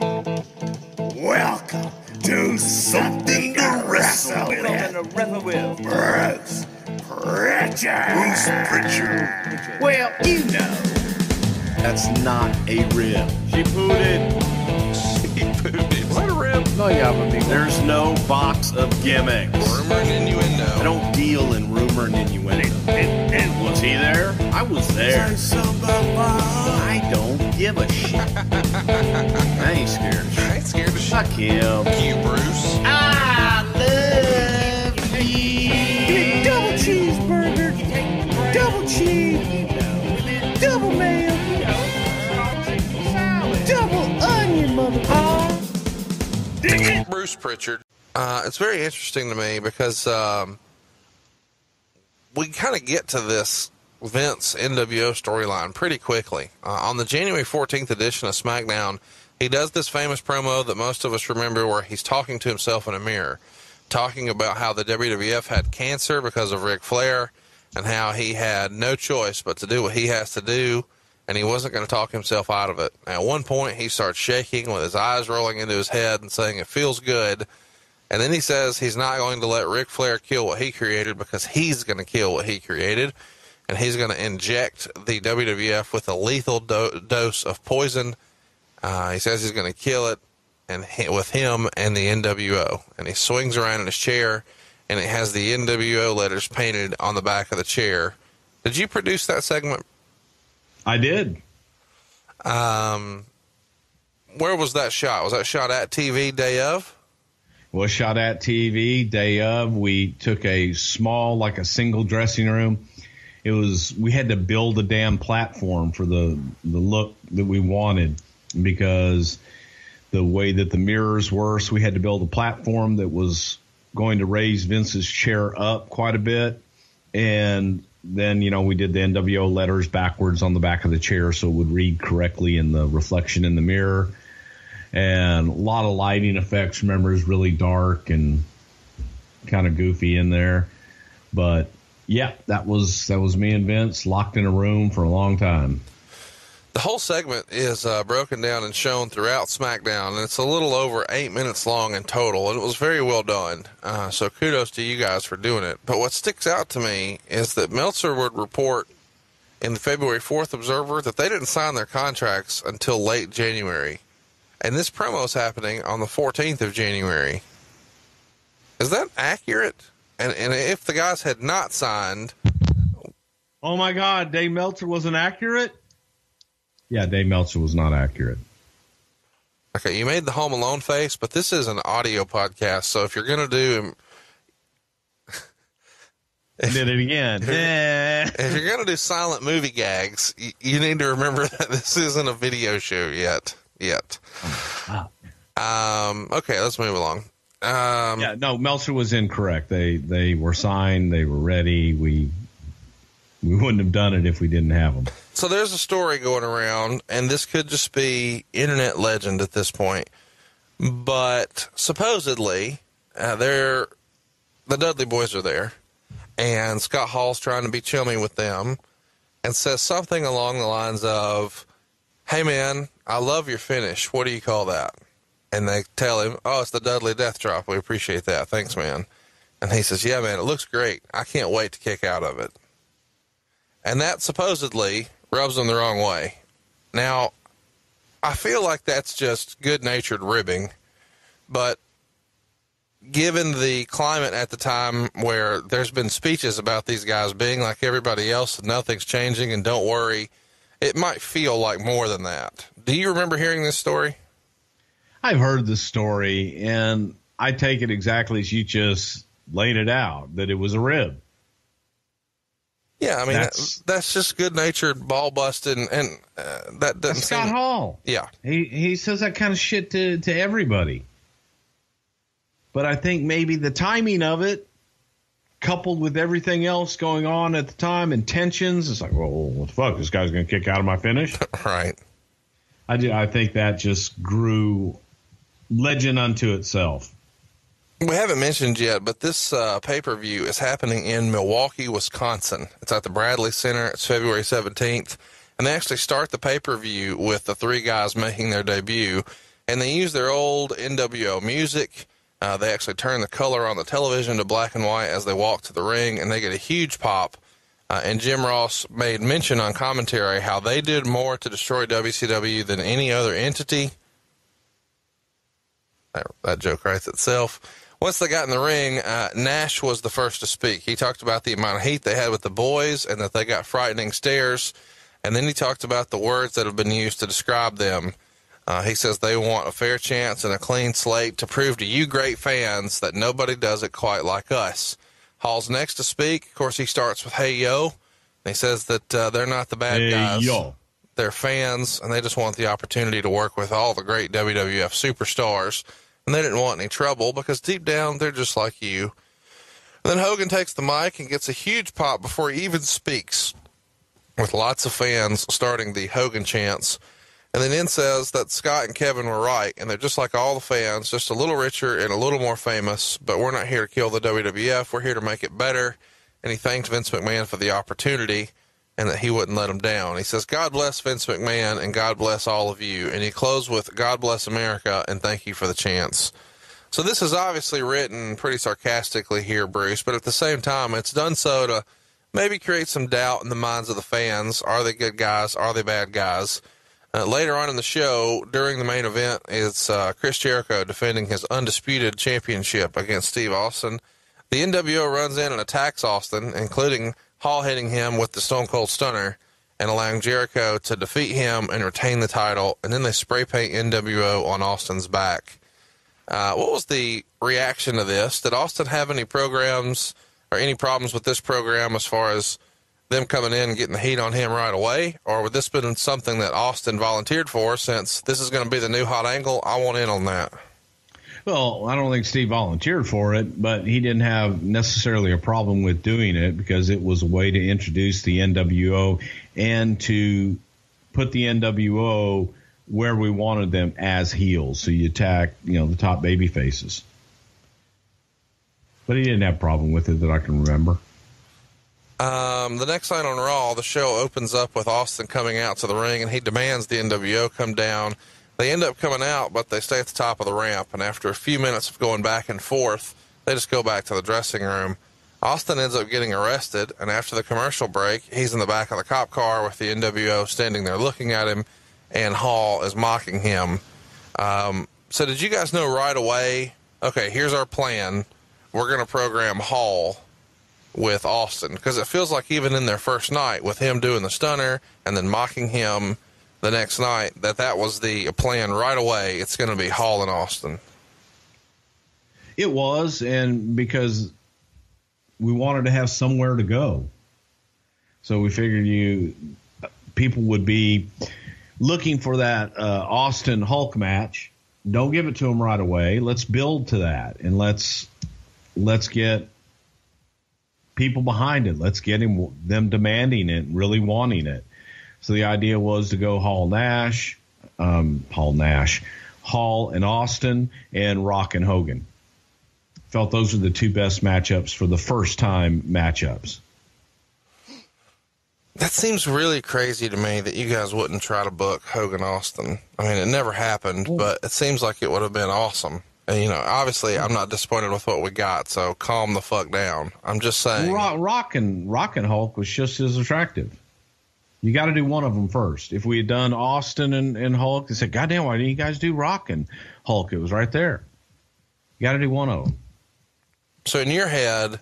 Welcome to Something to Wrestle With. Bruce Pritchard. Bruce Pritchard. Well, you know. That's not a rib. She pooted. She pooted. Is that a rib? No, you haven't been. There's no box of gimmicks. Rumor and innuendo. I don't deal in rumor and innuendo. And was he there? I was there. I don't give a shit. I ain't scared. I ain't scared of shit. Fuck him. Fuck you, Bruce. I love you. Give me double cheeseburger. Double cheese. Double mayo. Bruce Pritchard. It's very interesting to me because we kind of get to this Vince NWO storyline pretty quickly. On the January 14th edition of SmackDown, he does this famous promo that most of us remember where he's talking to himself in a mirror, talking about how the WWF had cancer because of Ric Flair and how he had no choice but to do what he has to do. And he wasn't going to talk himself out of it. At one point, he starts shaking with his eyes rolling into his head and saying, it feels good. And then he says he's not going to let Ric Flair kill what he created because he's going to kill what he created. And he's going to inject the WWF with a lethal dose of poison. He says he's going to kill it and with him and the NWO. And he swings around in his chair, and it has the NWO letters painted on the back of the chair. Did you produce that segment? I did. Where was that shot? Was that shot at TV day of? Was shot at TV day of. We took a small, like a single dressing room. It was, we had to build a damn platform for the look that we wanted because the way that the mirrors were. So we had to build a platform that was going to raise Vince's chair up quite a bit. And then, you know, we did the NWO letters backwards on the back of the chair so it would read correctly in the reflection in the mirror. And a lot of lighting effects, remember, is really dark and kind of goofy in there. But, yeah, that was me and Vince locked in a room for a long time. The whole segment is broken down and shown throughout SmackDown, and it's a little over 8 minutes long in total, and it was very well done. So kudos to you guys for doing it. But what sticks out to me is that Meltzer would report in the February 4th Observer that they didn't sign their contracts until late January, and this promo is happening on the 14th of January. Is that accurate? And if the guys had not signed... Oh, my God, Dave Meltzer wasn't accurate? Yeah, Dave Meltzer was not accurate. Okay, you made the Home Alone face, but this is an audio podcast, so if you're going to do... I did it again. If you're going to do silent movie gags, you need to remember that this isn't a video show yet. Oh, wow. Okay, let's move along. Yeah, no, Meltzer was incorrect. They were signed. They were ready. We wouldn't have done it if we didn't have them. So there's a story going around, and this could just be internet legend at this point, but supposedly the Dudley boys are there, and Scott Hall's trying to be chummy with them and says something along the lines of, hey, man, I love your finish. What do you call that? And they tell him, oh, it's the Dudley death drop. We appreciate that. Thanks, man. And he says, yeah, man, it looks great. I can't wait to kick out of it. And that supposedly rubs them the wrong way. Now, I feel like that's just good-natured ribbing, but given the climate at the time where there's been speeches about these guys being like everybody else and nothing's changing and don't worry, it might feel like more than that. Do you remember hearing this story? I've heard this story, and I take it exactly as you just laid it out, that it was a rib. Yeah, I mean, that's just good-natured ball-busting, and that doesn't seem... Scott Hall. Yeah. He says that kind of shit to everybody. But I think maybe the timing of it, coupled with everything else going on at the time and tensions, it's like, well, what the fuck? This guy's going to kick out of my finish? Right. I think that just grew legend unto itself. We haven't mentioned yet, but this pay-per-view is happening in Milwaukee, Wisconsin. It's at the Bradley Center. It's February 17th. And they actually start the pay-per-view with the three guys making their debut. and they used their old NWO music. They actually turned the color on the television to black and white as they walked to the ring, and they get a huge pop. And Jim Ross made mention on commentary how they did more to destroy WCW than any other entity. That joke writes itself. Once they got in the ring, Nash was the first to speak. He talked about the amount of heat they had with the boys and that they got frightening stares. And then he talked about the words that have been used to describe them. He says they want a fair chance and a clean slate to prove to you great fans that nobody does it quite like us. Hall's next to speak. Of course, he starts with, "Hey, yo." And he says that they're not the bad guys. Yo. They're fans, and they just want the opportunity to work with all the great WWF superstars. And they didn't want any trouble because deep down, they're just like you. And then Hogan takes the mic and gets a huge pop before he even speaks, with lots of fans starting the Hogan chants. And then N says that Scott and Kevin were right, and they're just like all the fans, just a little richer and a little more famous, but we're not here to kill the WWF. We're here to make it better. And he thanked Vince McMahon for the opportunity and that he wouldn't let him down. He says, "God bless Vince McMahon, and God bless all of you." And he closed with, "God bless America, and thank you for the chance." So this is obviously written pretty sarcastically here, Bruce, but at the same time, it's done so to maybe create some doubt in the minds of the fans. Are they good guys? Are they bad guys? Later on in the show, during the main event, it's Chris Jericho defending his undisputed championship against Steve Austin. The NWO runs in and attacks Austin, including Hall hitting him with the Stone Cold Stunner and allowing Jericho to defeat him and retain the title, and then they spray paint NWO on Austin's back. What was the reaction to this? Did Austin have any programs or any problems with this program as far as them coming in and getting the heat on him right away? Or would this have been something that Austin volunteered for, since this is going to be the new hot angle? I want in on that. Well, I don't think Steve volunteered for it, but he didn't have necessarily a problem with doing it because it was a way to introduce the NWO and to put the NWO where we wanted them, as heels. So you attack, the top baby faces. But he didn't have a problem with it that I can remember. The next night on Raw, the show opens up with Austin coming out to the ring, and he demands the NWO come down. They end up coming out, but they stay at the top of the ramp, and after a few minutes of going back and forth, they just go back to the dressing room. Austin ends up getting arrested, and after the commercial break, he's in the back of the cop car with the NWO standing there looking at him, and Hall is mocking him. So did you guys know right away, okay, here's our plan. We're going to program Hall with Austin, because it feels like even in their first night with him doing the stunner and then mocking him the next night, that was the plan right away. It's going to be Hall and Austin. It was, and because we wanted to have somewhere to go. So we figured people would be looking for that Austin Hulk match. Don't give it to them right away. Let's build to that, and let's get people behind it. Let's get them demanding it, really wanting it. So the idea was to go Hall and Austin, and Rock and Hogan. Felt those were the two best matchups for the first time matchups. That seems really crazy to me that you guys wouldn't try to book Hogan Austin. I mean, it never happened, but it seems like it would have been awesome. And, obviously I'm not disappointed with what we got, so calm the fuck down. I'm just saying. Rock and Hulk was just as attractive. You got to do one of them first. If we had done Austin and Hulk, they said, "Goddamn, why didn't you guys do Rock and Hulk?" It was right there. You got to do one of them. So in your head,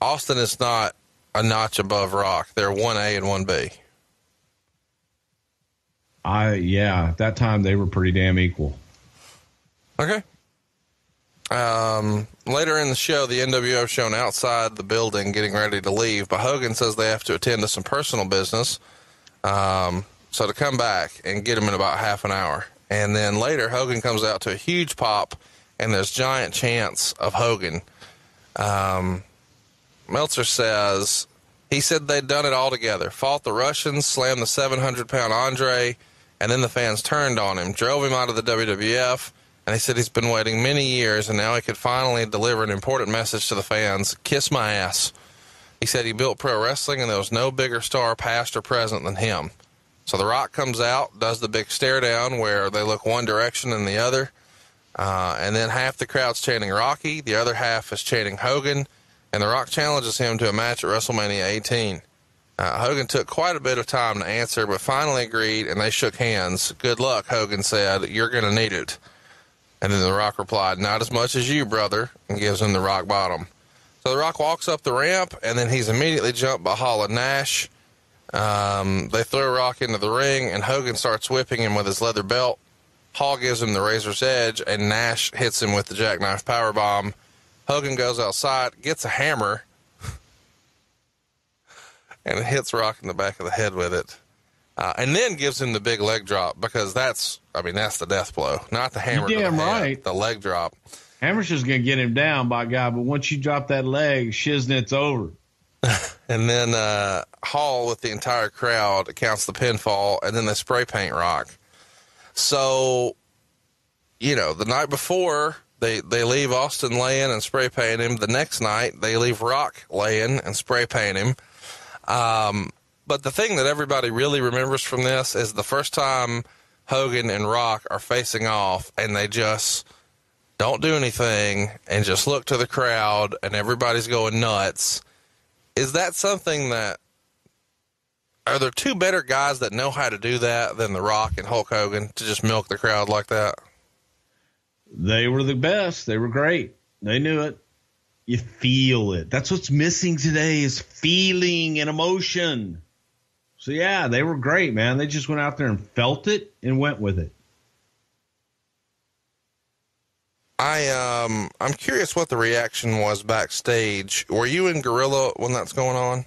Austin is not a notch above Rock. They're 1A and 1B. At that time they were pretty damn equal. Okay. Later in the show, the NWO is shown outside the building getting ready to leave, but Hogan says they have to attend to some personal business. So to come back and get him in about half an hour. And then later, Hogan comes out to a huge pop, and there's giant chants of Hogan. Meltzer says, he said they'd done it all together, fought the Russians, slammed the 700-pound Andre, and then the fans turned on him, drove him out of the WWF. And he said he's been waiting many years, and now he could finally deliver an important message to the fans. Kiss my ass. He said he built pro wrestling, and there was no bigger star, past or present, than him. So The Rock comes out, does the big stare down where they look one direction and the other. And then half the crowd's chanting Rocky, the other half is chanting Hogan, and The Rock challenges him to a match at WrestleMania 18. Hogan took quite a bit of time to answer, but finally agreed, and they shook hands. Good luck, Hogan said. You're going to need it. And then The Rock replied, not as much as you, brother, and gives him the rock bottom. So The Rock walks up the ramp, and then he's immediately jumped by Hall and Nash. They throw Rock into the ring, and Hogan starts whipping him with his leather belt. Hall gives him the razor's edge, and Nash hits him with the jackknife powerbomb. Hogan goes outside, gets a hammer, and hits Rock in the back of the head with it. And then gives him the big leg drop, because that's, I mean, that's the death blow. Not the hammer, but the leg drop. Hammer's just going to get him down, by God, but once you drop that leg, shiznit's over. And then Hall, with the entire crowd, counts the pinfall, and then they spray paint Rock. So, you know, the night before, they leave Austin laying and spray paint him. The next night, they leave Rock laying and spray paint him. But the thing that everybody really remembers from this is the first time Hogan and Rock are facing off, and they just don't do anything and just look to the crowd, and everybody's going nuts. Is that something that, are there two better guys that know how to do that than The Rock and Hulk Hogan, to just milk the crowd like that? They were the best. They were great. They knew it. You feel it. That's what's missing today is feeling and emotion. So, yeah, they were great, man. They just went out there and felt it and went with it. I'm curious what the reaction was backstage. Were you in Gorilla when that's going on?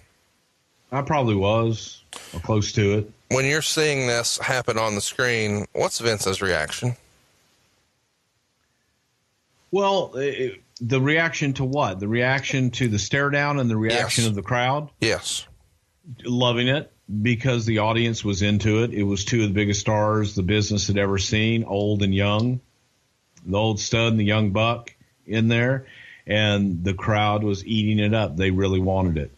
I probably was, or close to it. When you're seeing this happen on the screen, what's Vince's reaction? Well, the reaction to what? The reaction to the stare down and the reaction of the crowd? Yes. Loving it, because the audience was into it. It was two of the biggest stars the business had ever seen, old and young. The old stud and the young buck in there, and the crowd was eating it up. They really wanted it.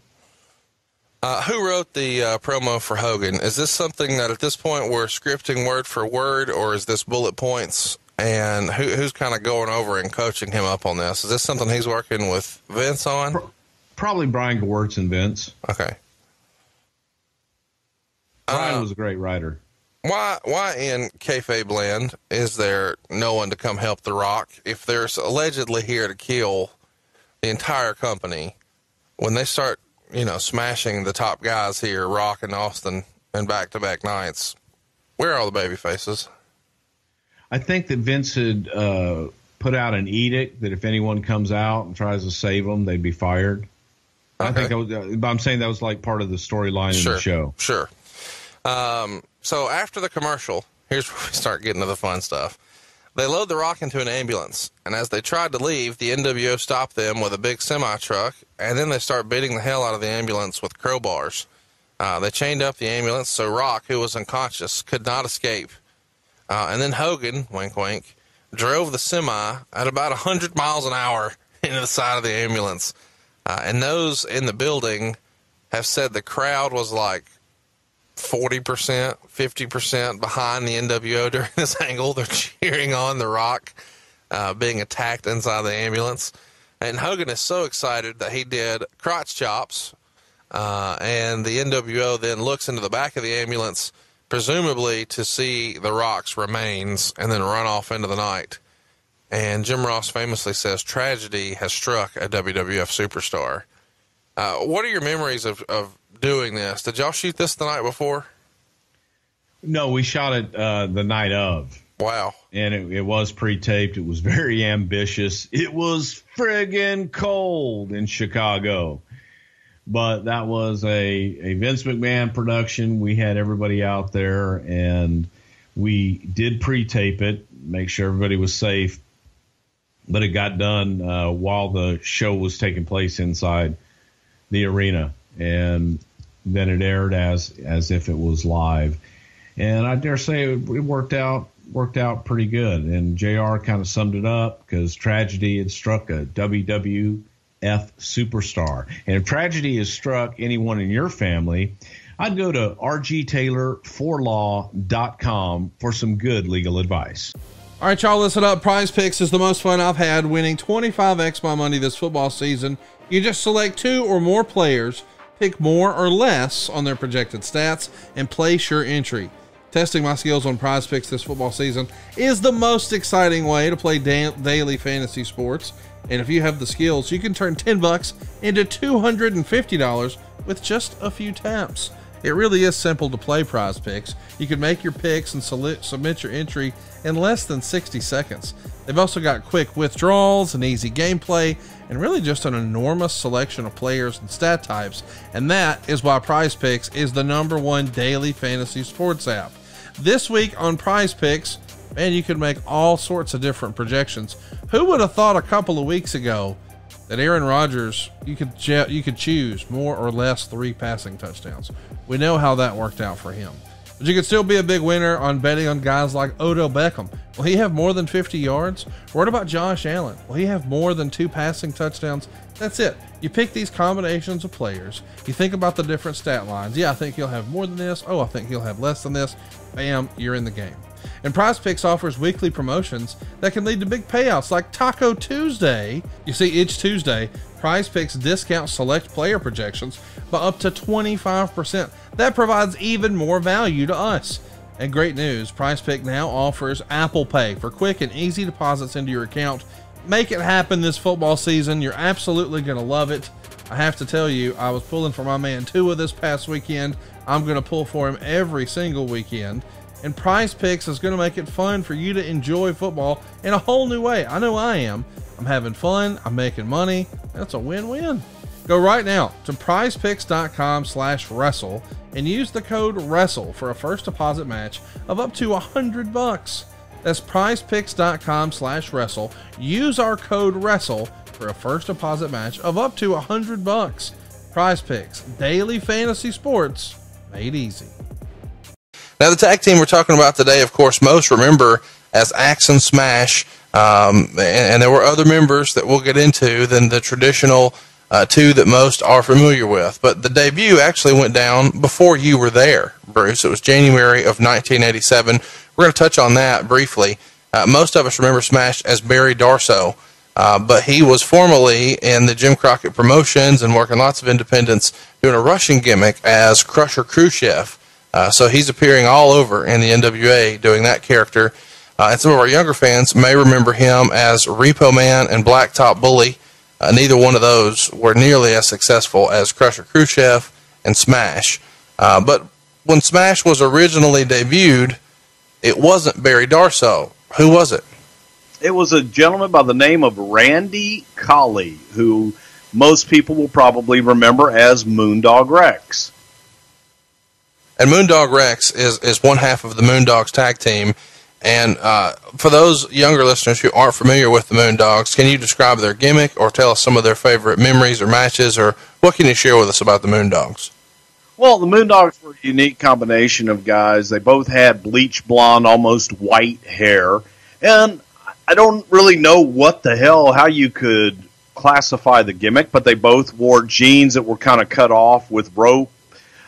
Who wrote the promo for Hogan? Is this something that at this point we're scripting word for word, or is this bullet points? And who's kind of going over and coaching him up on this? Is this something he's working with Vince on? Probably Brian Gewirtz and Vince. Okay. Brian was a great writer. Why in kayfabe land is there no one to come help The Rock if they're allegedly here to kill the entire company? When they start, you know, smashing the top guys here, Rock and Austin, and back-to-back nights, where are all the baby faces? I think that Vince had put out an edict that if anyone comes out and tries to save them, they'd be fired. Okay. I think that was, I'm saying that was like part of the storyline in the show. Sure. So after the commercial, here's where we start getting to the fun stuff. They load The Rock into an ambulance, and as they tried to leave, the NWO stopped them with a big semi-truck, and then they start beating the hell out of the ambulance with crowbars. They chained up the ambulance so Rock, who was unconscious, could not escape. And then Hogan, wink, wink, drove the semi at about 100 miles an hour into the side of the ambulance. And those in the building have said the crowd was like 40%, 50% behind the NWO during this angle. They're cheering on The Rock being attacked inside the ambulance. And Hogan is so excited that he did crotch chops. And the NWO then looks into the back of the ambulance, presumably to see The Rock's remains, and then run off into the night. And Jim Ross famously says, tragedy has struck a WWF superstar. What are your memories of doing this? Did y'all shoot this the night before? No, we shot it the night of. Wow. And it was pre-taped. It was very ambitious. It was friggin' cold in Chicago. But that was a Vince McMahon production. We had everybody out there, and we did pre-tape it, make sure everybody was safe. But it got done while the show was taking place inside the arena. And then it aired as if it was live. And I dare say it worked out pretty good. And JR kind of summed it up, because tragedy had struck a WWF superstar. And if tragedy has struck anyone in your family, I'd go to rgtaylorforlaw.com for some good legal advice. All right, y'all, listen up. Prize Picks is the most fun I've had, winning 25x my money this football season. You just select two or more players, pick more or less on their projected stats, and place your entry. Testing my skills on Prize Picks this football season is the most exciting way to play daily fantasy sports. And if you have the skills, you can turn $10 into $250 with just a few taps. It really is simple to play Prize Picks. You can make your picks and submit your entry in less than 60 seconds. They've also got quick withdrawals and easy gameplay, and really just an enormous selection of players and stat types. And that is why Prize Picks is the #1 daily fantasy sports app. This week on Prize Picks, man, you could make all sorts of different projections. Who would have thought a couple of weeks ago that Aaron Rodgers, you could choose more or less 3 passing touchdowns. We know how that worked out for him. But you could still be a big winner on betting on guys like Odell Beckham. Will he have more than 50 yards? What about Josh Allen? Will he have more than 2 passing touchdowns? That's it. You pick these combinations of players. You think about the different stat lines. Yeah, I think he'll have more than this. Oh, I think he'll have less than this. Bam, you're in the game. And PrizePicks offers weekly promotions that can lead to big payouts, like Taco Tuesday. You see, each Tuesday, PrizePicks discounts select player projections by up to 25%. That provides even more value to us. And great news, PrizePicks now offers Apple Pay for quick and easy deposits into your account. Make it happen this football season. You're absolutely going to love it. I have to tell you, I was pulling for my man Tua this past weekend. I'm going to pull for him every single weekend. And Prize Picks is going to make it fun for you to enjoy football in a whole new way. I know I am. I'm having fun. I'm making money. That's a win-win. Go right now to prizepicks.com/wrestle and use the code WRESTLE for a first deposit match of up to $100. That's prizepicks.com/wrestle. Use our code WRESTLE for a first deposit match of up to $100. Prize Picks, daily fantasy sports made easy. Now, the tag team we're talking about today, of course, most remember as Axe and Smash, and there were other members that we'll get into than the traditional two that most are familiar with. But the debut actually went down before you were there, Bruce. It was January of 1987. We're going to touch on that briefly. Most of us remember Smash as Barry Darsow, but he was formerly in the Jim Crockett Promotions and working lots of independents, doing a Russian gimmick as Crusher Khrushchev. So he's appearing all over in the NWA doing that character. And some of our younger fans may remember him as Repo Man and Blacktop Bully. Neither one of those were nearly as successful as Crusher Khrushchev and Smash. But when Smash was originally debuted, it wasn't Barry Darsow. Who was it? It was a gentleman by the name of Randy Colley, who most people will probably remember as Moondog Rex. And Moondog Rex is one half of the Moondogs tag team. And for those younger listeners who aren't familiar with the Moondogs, can you describe their gimmick or tell us some of their favorite memories or matches, or what can you share with us about the Moondogs? Well, the Moondogs were a unique combination of guys. They both had bleach blonde, almost white hair. And I don't really know what the hell, how you could classify the gimmick, but they both wore jeans that were kind of cut off with rope,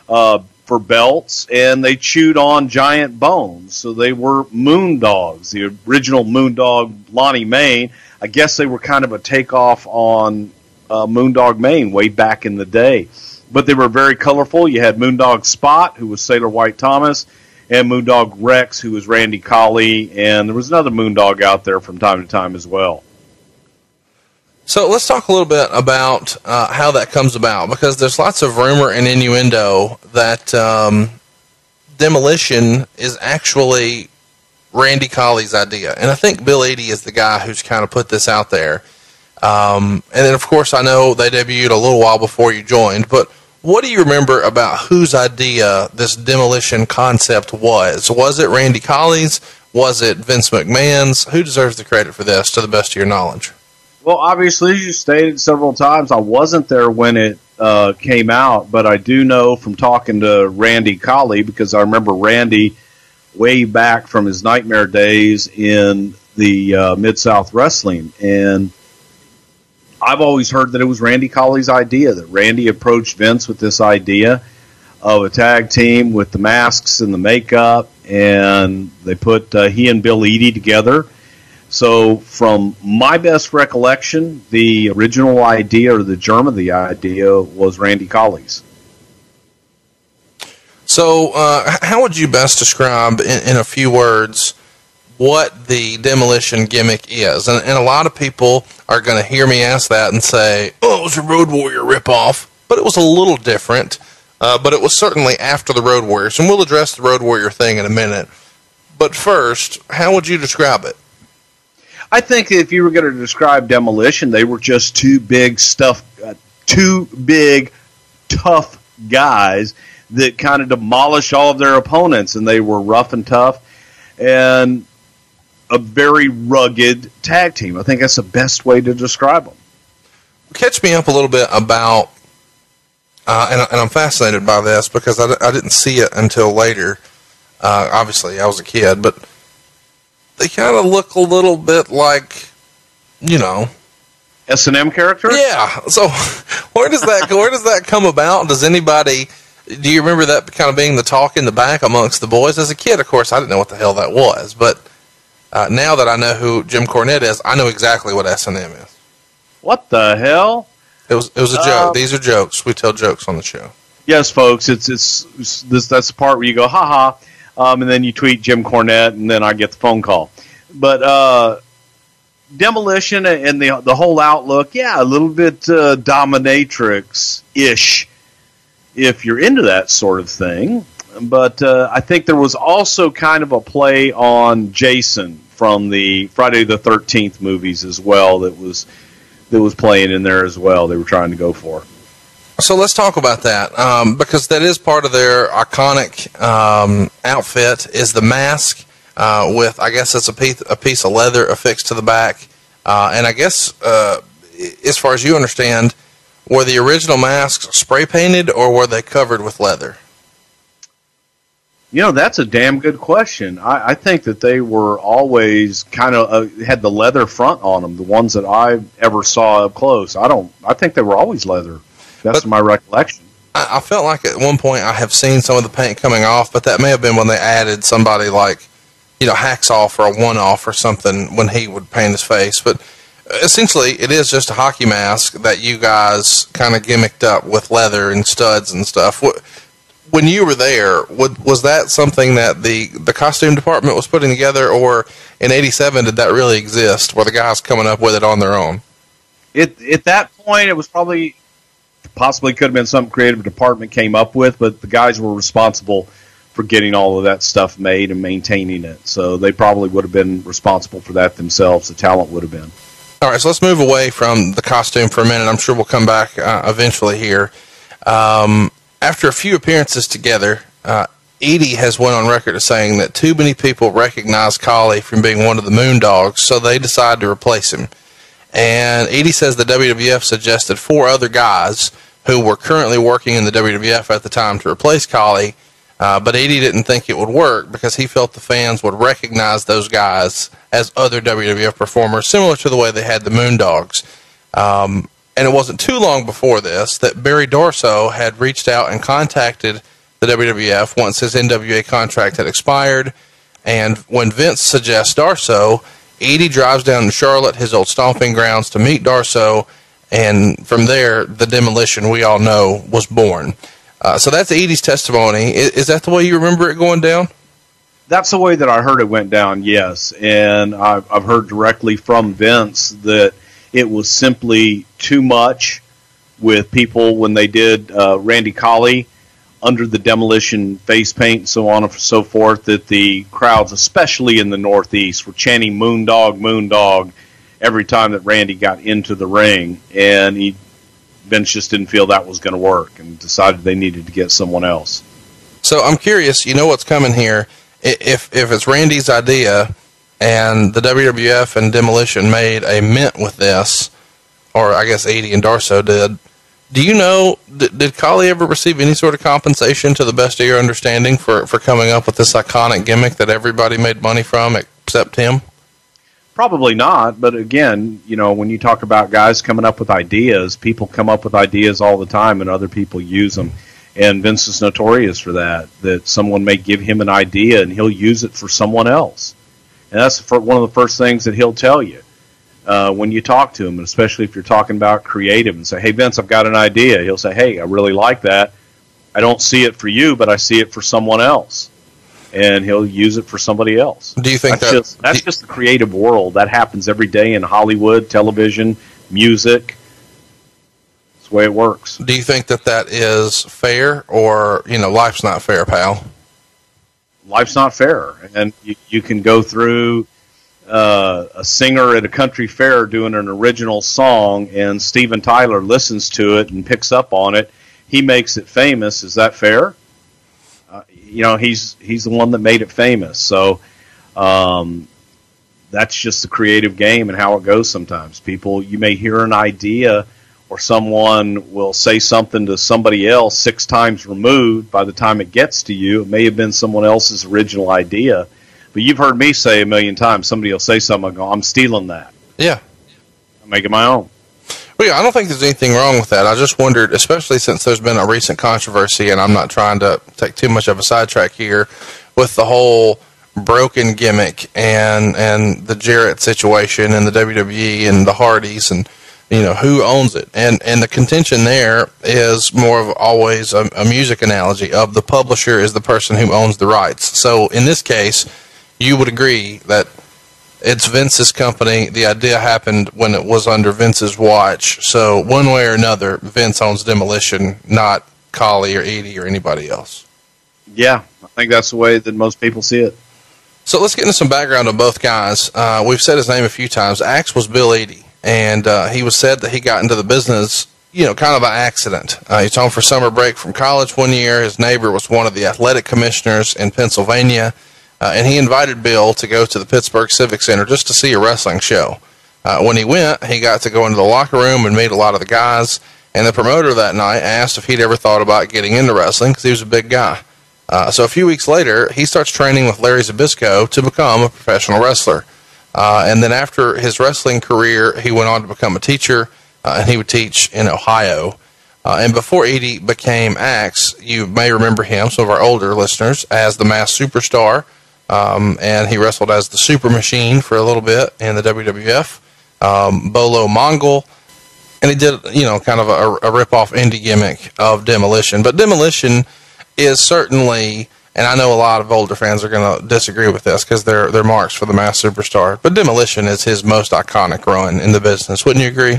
for belts, and they chewed on giant bones, so they were Moondogs. The original Moondog Lonnie Main, I guess they were kind of a takeoff on Moondog Main way back in the day. But they were very colorful. You had Moondog Spot, who was Sailor White Thomas, and Moondog Rex, who was Randy Colley, and there was another Moondog out there from time to time as well. So let's talk a little bit about how that comes about, because there's lots of rumor and innuendo that Demolition is actually Randy Colley's idea. And I think Bill Eadie is the guy who's kind of put this out there. And then, of course, I know they debuted a little while before you joined, but what do you remember about whose idea this Demolition concept was? Was it Randy Colley's? Was it Vince McMahon's? Who deserves the credit for this, to the best of your knowledge? Well, obviously, as you stated several times, I wasn't there when it came out, but I do know from talking to Randy Colley, because I remember Randy way back from his nightmare days in the Mid-South Wrestling, and I've always heard that it was Randy Colley's idea, that Randy approached Vince with this idea. of a tag team with the masks and the makeup, and they put he and Bill Eadie together. So from my best recollection, the original idea or the germ of the idea was Randy Colley's. So how would you best describe in a few words what the demolition gimmick is? And a lot of people are going to hear me ask that and say, oh, it was a Road Warrior ripoff, but it was a little different, but it was certainly after the Road Warriors. And we'll address the Road Warrior thing in a minute. But first, how would you describe it? I think if you were going to describe demolition, they were just two big, tough guys that kind of demolished all of their opponents, and they were rough and tough and a very rugged tag team. I think that's the best way to describe them. Catch me up a little bit about, and I'm fascinated by this because I didn't see it until later. Obviously, I was a kid, but they kind of look a little bit like, you know, S&M characters? Yeah. So where does that where does that come about? Does anybody... Do you remember that kind of being the talk in the back amongst the boys? As a kid, of course, I didn't know what the hell that was. But now that I know who Jim Cornette is, I know exactly what S&M is. What the hell? It was a joke. These are jokes. We tell jokes on the show. Yes, folks. That's the part where you go, ha-ha, and then you tweet Jim Cornette, and then I get the phone call. But demolition and the whole outlook, yeah, a little bit dominatrix-ish, if you're into that sort of thing. But I think there was also kind of a play on Jason from the Friday the 13th movies as well that was playing in there as well. They were trying to go for. So let's talk about that because that is part of their iconic outfit is the mask with, I guess it's a piece of leather affixed to the back. And I guess as far as you understand, were the original masks spray-painted, or were they covered with leather? You know, that's a damn good question. I think that they were always kind of had the leather front on them, the ones that I ever saw up close. I think they were always leather. That's my recollection. I felt like at one point I have seen some of the paint coming off, but that may have been when they added somebody like, you know, Hacksaw or a one-off or something when he would paint his face, but... Essentially, it is just a hockey mask that you guys kind of gimmicked up with leather and studs and stuff. When you were there, was that something that the costume department was putting together, or in '87 did that really exist? Were the guys coming up with it on their own? At that point, it was probably possibly could have been some creative department came up with, but the guys were responsible for getting all of that stuff made and maintaining it. So they probably would have been responsible for that themselves. The talent would have been. All right, so let's move away from the costume for a minute. I'm sure we'll come back eventually here. After a few appearances together, Eadie has went on record as saying that too many people recognize Colley from being one of the Moondogs, so they decide to replace him. And Eadie says the WWF suggested 4 other guys who were currently working in the WWF at the time to replace Colley, but Eadie didn't think it would work because he felt the fans would recognize those guys as other WWF performers, similar to the way they had the Moondogs. And it wasn't too long before this that Barry Darsow had reached out and contacted the WWF once his NWA contract had expired. And when Vince suggests Darsow, Eadie drives down to Charlotte, his old stomping grounds, to meet Darsow. And from there, the demolition we all know was born. So that's Eadie's testimony. Is that the way you remember it going down? That's the way that I heard it went down, yes. And I've heard directly from Vince that it was simply too much with people when they did Randy Colley under the demolition face paint and so on and so forth, that the crowds, especially in the Northeast, were chanting Moondog, Moondog every time that Randy got into the ring. And Vince just didn't feel that was going to work and decided they needed to get someone else. So I'm curious, you know what's coming here. If it's Randy's idea and the WWF and Demolition made a mint with this, or I guess Eadie and Darsow did, do you know, did Colley ever receive any sort of compensation to the best of your understanding for coming up with this iconic gimmick that everybody made money from except him? Probably not, but again, you know, when you talk about guys coming up with ideas, people come up with ideas all the time and other people use them. And Vince is notorious for that, that someone may give him an idea and he'll use it for someone else. And that's one of the first things that he'll tell you when you talk to him, and especially if you're talking about creative and say, hey, Vince, I've got an idea. He'll say, hey, I really like that. I don't see it for you, but I see it for someone else. And he'll use it for somebody else. Do you think that's just the creative world? That happens every day in Hollywood, television, music. That's the way it works. Do you think that is fair, or, you know, life's not fair, pal? Life's not fair. And you can go through a singer at a country fair doing an original song, and Steven Tyler listens to it and picks up on it. He makes it famous. Is that fair? You know, he's the one that made it famous. So that's just the creative game and how it goes sometimes. People, you may hear an idea, or someone will say something to somebody else 6 times removed. By the time it gets to you, it may have been someone else's original idea. But you've heard me say a million times, somebody will say something, I go, I'm stealing that. Yeah. I'm making my own. Well, yeah, I don't think there's anything wrong with that. I just wondered, especially since there's been a recent controversy, and I'm not trying to take too much of a sidetrack here, with the whole broken gimmick and the Jarrett situation and the WWE and the Hardys and, you know, who owns it. And the contention there is more of always a music analogy of the publisher is the person who owns the rights. So in this case, you would agree that it's Vince's company. The idea happened when it was under Vince's watch. So one way or another, Vince owns Demolition, not Colley or Eadie or anybody else. Yeah, I think that's the way that most people see it. So let's get into some background on both guys. We've said his name a few times. Axe was Bill Eadie, and he was said that he got into the business, you know, kind of by accident. He's home for summer break from college one year. His neighbor was one of the athletic commissioners in Pennsylvania. And he invited Bill to go to the Pittsburgh Civic Center just to see a wrestling show. When he went, he got to go into the locker room and meet a lot of the guys. And the promoter that night asked if he'd ever thought about getting into wrestling because he was a big guy. So a few weeks later, he starts training with Larry Zbyszko to become a professional wrestler. And then after his wrestling career, he went on to become a teacher, and he would teach in Ohio. And before Eadie became Axe, you may remember him, some of our older listeners, as the Masked Superstar. And he wrestled as the Super Machine for a little bit in the WWF, Bolo Mongol, and he did, you know, kind of a rip-off indie gimmick of Demolition. But Demolition is certainly, and I know a lot of older fans are going to disagree with this because they're marks for the Masked Superstar, but Demolition is his most iconic run in the business. Wouldn't you agree?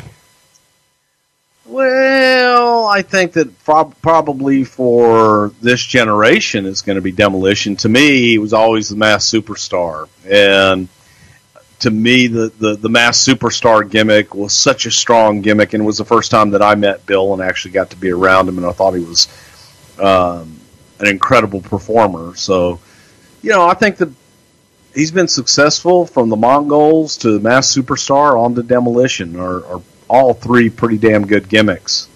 Well, I think that probably for this generation it's going to be Demolition. To me, he was always the Masked Superstar. And to me, the Masked Superstar gimmick was such a strong gimmick, and it was the first time that I met Bill and actually got to be around him, and I thought he was an incredible performer. So, you know, I think that he's been successful from the Mongols to the Masked Superstar on to Demolition, or all three pretty damn good gimmicks.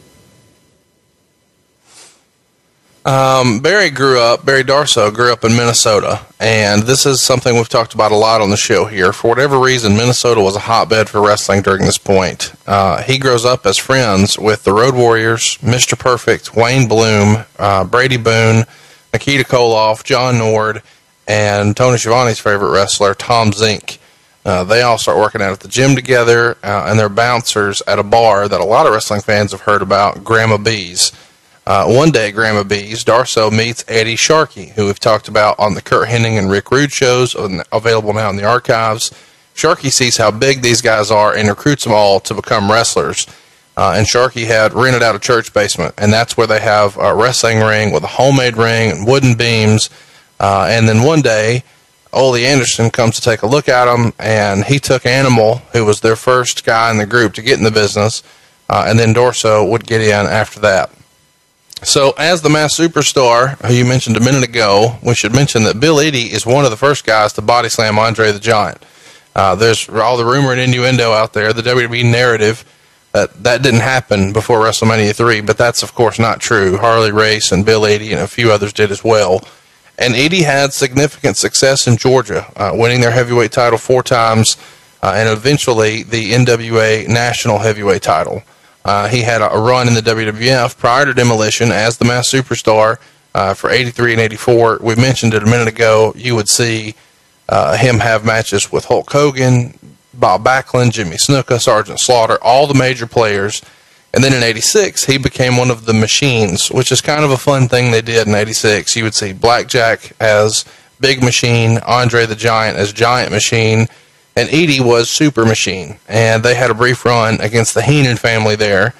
Barry Darsow grew up in Minnesota, and this is something we've talked about a lot on the show here. For whatever reason, Minnesota was a hotbed for wrestling during this point. He grows up as friends with the Road Warriors, Mr. Perfect, Wayne Bloom, Brady Boone, Nikita Koloff, John Nord, and Tony Schiavone's favorite wrestler, Tom Zink. They all start working out at the gym together, and they're bouncers at a bar that a lot of wrestling fans have heard about, Grandma B's. One day at Grandma B's, Darsow meets Eddie Sharkey, who we've talked about on the Kurt Hennig and Rick Rude shows, available now in the archives. Sharkey sees how big these guys are and recruits them all to become wrestlers. And Sharkey had rented out a church basement, and that's where they have a wrestling ring with a homemade ring and wooden beams. And then one day, Ole Anderson comes to take a look at them, and he took Animal, who was their first guy in the group to get in the business, and then Darsow would get in after that. So as the Masked Superstar, who you mentioned a minute ago, we should mention that Bill Eadie is one of the first guys to body slam Andre the Giant. There's all the rumor and innuendo out there, the WWE narrative, that didn't happen before WrestleMania 3, but that's, of course, not true. Harley Race and Bill Eadie and a few others did as well. And Eadie had significant success in Georgia, winning their heavyweight title 4 times, and eventually the NWA National Heavyweight title. He had a run in the WWF prior to Demolition as the Masked Superstar for 83 and 84. We mentioned it a minute ago. You would see him have matches with Hulk Hogan, Bob Backlund, Jimmy Snuka, Sergeant Slaughter, all the major players. And then in 86, he became one of the Machines, which is kind of a fun thing they did in 86. You would see Blackjack as Big Machine, Andre the Giant as Giant Machine, and Eadie was Super Machine. And they had a brief run against the Heenan family there.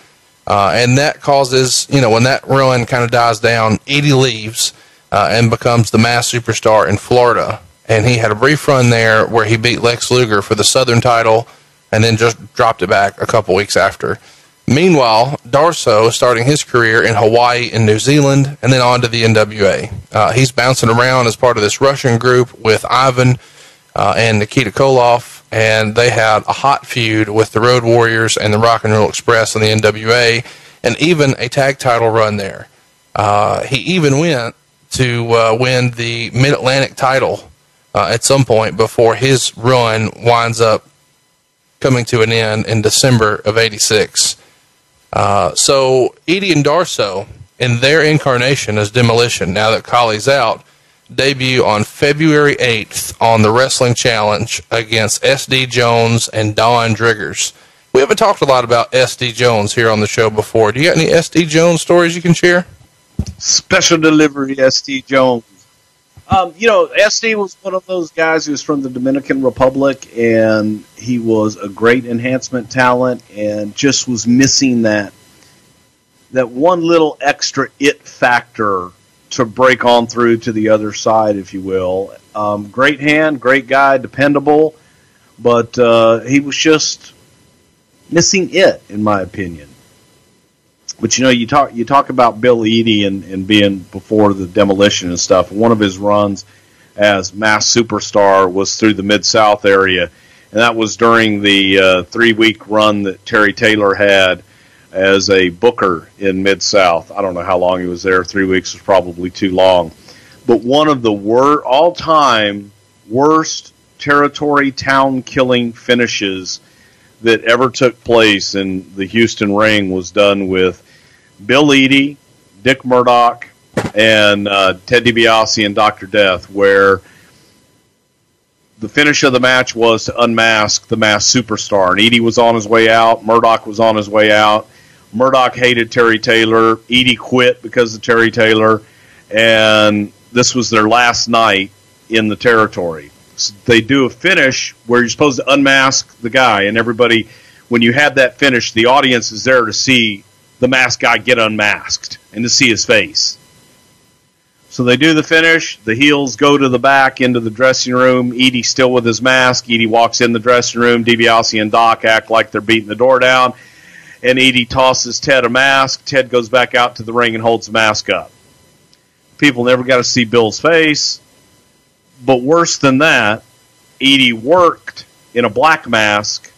And that causes, you know, when that run kind of dies down, Eadie leaves and becomes the Masked Superstar in Florida. And he had a brief run there where he beat Lex Luger for the Southern title and then just dropped it back a couple weeks after. Meanwhile, Darsow starting his career in Hawaii and New Zealand, and then on to the NWA. He's bouncing around as part of this Russian group with Ivan and Nikita Koloff, and they had a hot feud with the Road Warriors and the Rock and Roll Express and the NWA, and even a tag title run there. He even went to win the Mid-Atlantic title at some point before his run winds up coming to an end in December of 86. So Eadie and Darsow, in their incarnation as Demolition, now that Colley's out, debut on February 8th on the Wrestling Challenge against S.D. Jones and Don Driggers. We haven't talked a lot about S.D. Jones here on the show before. Do you got any S.D. Jones stories you can share? Special delivery S.D. Jones. You know, S.D. was one of those guys who was from the Dominican Republic, and he was a great enhancement talent and just was missing that one little extra it factor to break on through to the other side, if you will. Great hand, great guy, dependable, but he was just missing it, in my opinion. But, you know, you talk about Bill Eadie and being before the Demolition and stuff. One of his runs as Masked Superstar was through the Mid-South area, and that was during the three-week run that Terry Taylor had as a booker in Mid-South. I don't know how long he was there. 3 weeks was probably too long. But one of the all-time worst territory town-killing finishes that ever took place in the Houston ring was done with Bill Eadie, Dick Murdoch, and Ted DiBiase and Dr. Death, where the finish of the match was to unmask the Masked Superstar. And Eadie was on his way out. Murdoch was on his way out. Murdoch hated Terry Taylor. Eadie quit because of Terry Taylor. And this was their last night in the territory. So they do a finish where you're supposed to unmask the guy, and everybody, when you have that finish, the audience is there to see the masked guy get unmasked and to see his face. So they do the finish. The heels go to the back into the dressing room. Eadie still with his mask. Eadie walks in the dressing room. DiBiase and Doc act like they're beating the door down, and Eadie tosses Ted a mask. Ted goes back out to the ring and holds the mask up. People never got to see Bill's face. But worse than that, Eadie worked in a black mask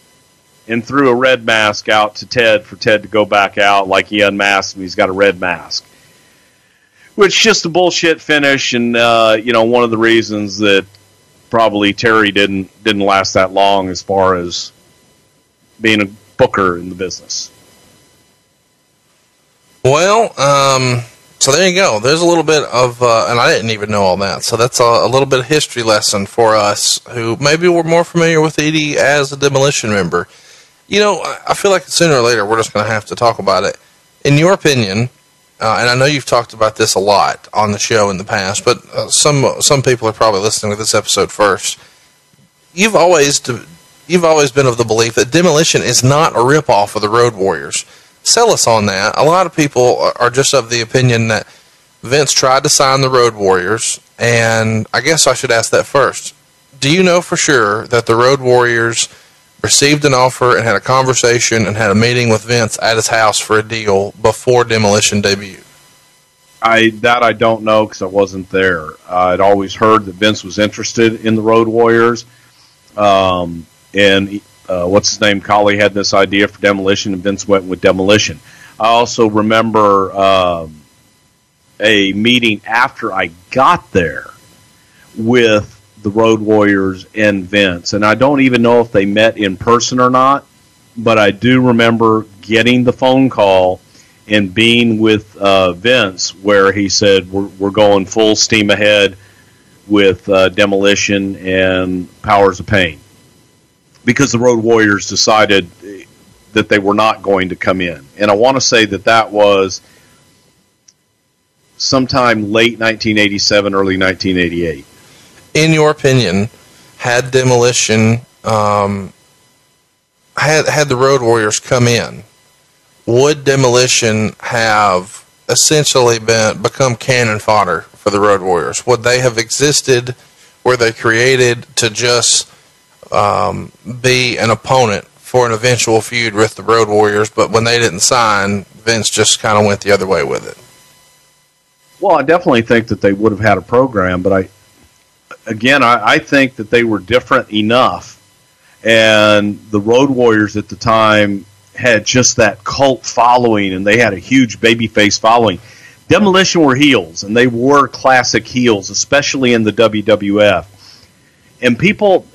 and threw a red mask out to Ted for Ted to go back out like he unmasked and he's got a red mask. Which is just a bullshit finish, and you know, one of the reasons that probably Terry didn't last that long as far as being a booker in the business. Well, so there you go. There's a little bit of, and I didn't even know all that, so that's a little bit of history lesson for us who maybe were more familiar with Eadie as a Demolition member. You know, I feel like sooner or later we're just going to have to talk about it. In your opinion, and I know you've talked about this a lot on the show in the past, but some people are probably listening to this episode first. You've always been of the belief that Demolition is not a ripoff of the Road Warriors. Sell us on that. A lot of people are just of the opinion that Vince tried to sign the Road Warriors, and I guess I should ask that first. Do you know for sure that the Road Warriors received an offer and had a conversation and had a meeting with Vince at his house for a deal before Demolition debuted? I don't know because I wasn't there. I'd always heard that Vince was interested in the Road Warriors, Colley had this idea for Demolition, and Vince went with Demolition. I also remember a meeting after I got there with the Road Warriors and Vince, and I don't even know if they met in person or not, but I do remember getting the phone call and being with Vince, where he said, we're going full steam ahead with Demolition and Powers of Pain, because the Road Warriors decided that they were not going to come in. And I want to say that that was sometime late 1987, early 1988. In your opinion, had Demolition, had the Road Warriors come in, would Demolition have essentially become cannon fodder for the Road Warriors? Would they have existed? Were they created to just be an opponent for an eventual feud with the Road Warriors, but when they didn't sign, Vince just kind of went the other way with it? Well, I definitely think that they would have had a program, but I think that they were different enough, and the Road Warriors at the time had just that cult following, and they had a huge babyface following. Demolition were heels, and they were classic heels, especially in the WWF. And people,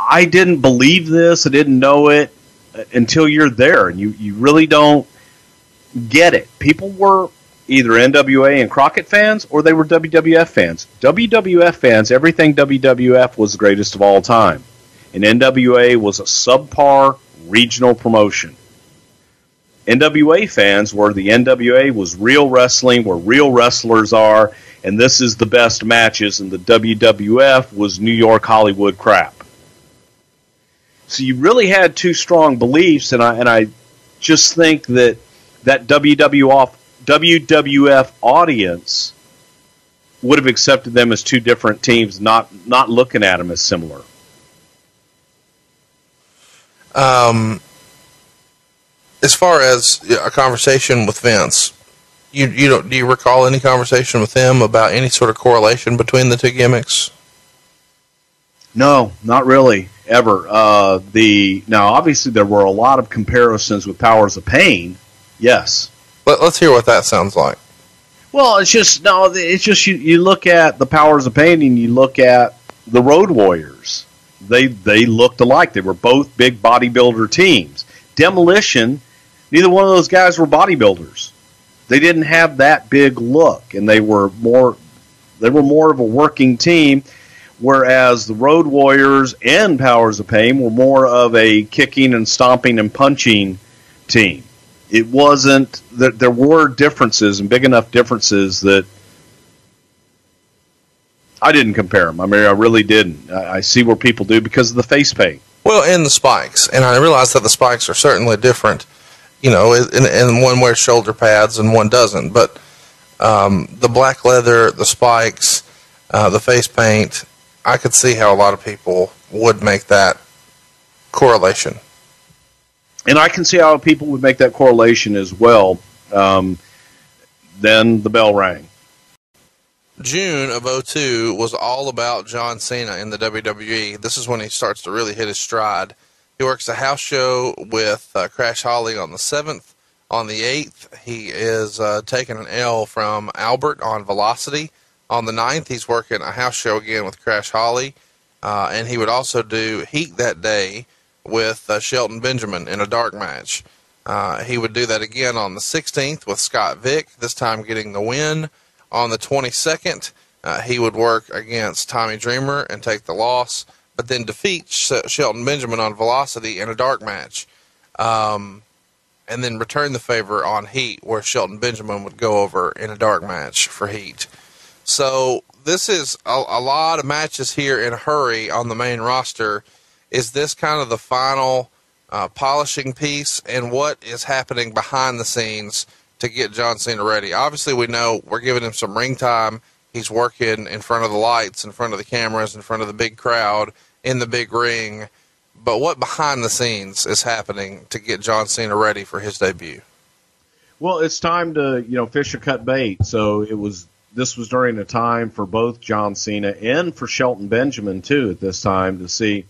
I didn't believe this, I didn't know it until you're there, and you really don't get it. People were either NWA and Crockett fans, or they were WWF fans. WWF fans, everything WWF was the greatest of all time. And NWA was a subpar regional promotion. NWA fans were the NWA was real wrestling, where real wrestlers are, and this is the best matches, and the WWF was New York Hollywood crap. So you really had two strong beliefs, and I just think that WWF audience would have accepted them as two different teams, not looking at them as similar. As far as a conversation with Vince, do you recall any conversation with him about any sort of correlation between the two gimmicks? No, not really, ever. Now, obviously, there were a lot of comparisons with Powers of Pain. Yes. Let's hear what that sounds like. Well, it's just you look at the Powers of Pain and you look at the Road Warriors. They looked alike. They were both big bodybuilder teams. Demolition, neither one of those guys were bodybuilders. They didn't have that big look, and they were more of a working team, whereas the Road Warriors and Powers of Pain were more of a kicking and stomping and punching team. It wasn't that there were differences, and big enough differences that I didn't compare them. I mean, I really didn't. I see where people do because of the face paint. Well, and the spikes. And I realize that the spikes are certainly different. You know, and one wears shoulder pads and one doesn't. But the black leather, the spikes, the face paint, I could see how a lot of people would make that correlation. And I can see how people would make that correlation as well. Then the bell rang. June of 2002 was all about John Cena in the WWE. This is when he starts to really hit his stride. He works a house show with Crash Holly on the 7th. On the 8th, he is taking an L from Albert on Velocity. On the 9th, he's working a house show again with Crash Holly. And he would also do Heat that day with Shelton Benjamin in a dark match. He would do that again on the 16th with Scott Vick, this time getting the win. On the 22nd, he would work against Tommy Dreamer and take the loss, but then defeat Shelton Benjamin on Velocity in a dark match, and then return the favor on Heat, where Shelton Benjamin would go over in a dark match for Heat. So this is a lot of matches here in a hurry on the main roster. Is this kind of the final polishing piece, and what is happening behind the scenes to get John Cena ready? Obviously, we know we're giving him some ring time. He's working in front of the lights, in front of the cameras, in front of the big crowd, in the big ring. But what behind the scenes is happening to get John Cena ready for his debut? Well, it's time to, fish or cut bait. So this was during a time for both John Cena and for Shelton Benjamin, too, at this time, to see,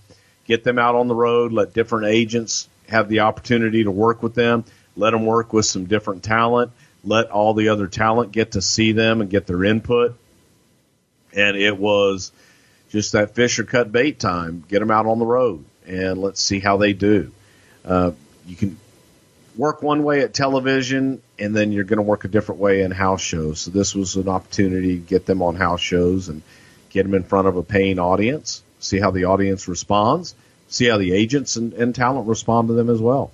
get them out on the road, let different agents have the opportunity to work with them. Let them work with some different talent. Let all the other talent get to see them and get their input. And it was just that fish or cut bait time. Get them out on the road, and let's see how they do. You can work one way at television, and then you're going to work a different way in house shows. So this was an opportunity to get them on house shows and get them in front of a paying audience, see how the audience responds, see how the agents and talent respond to them as well.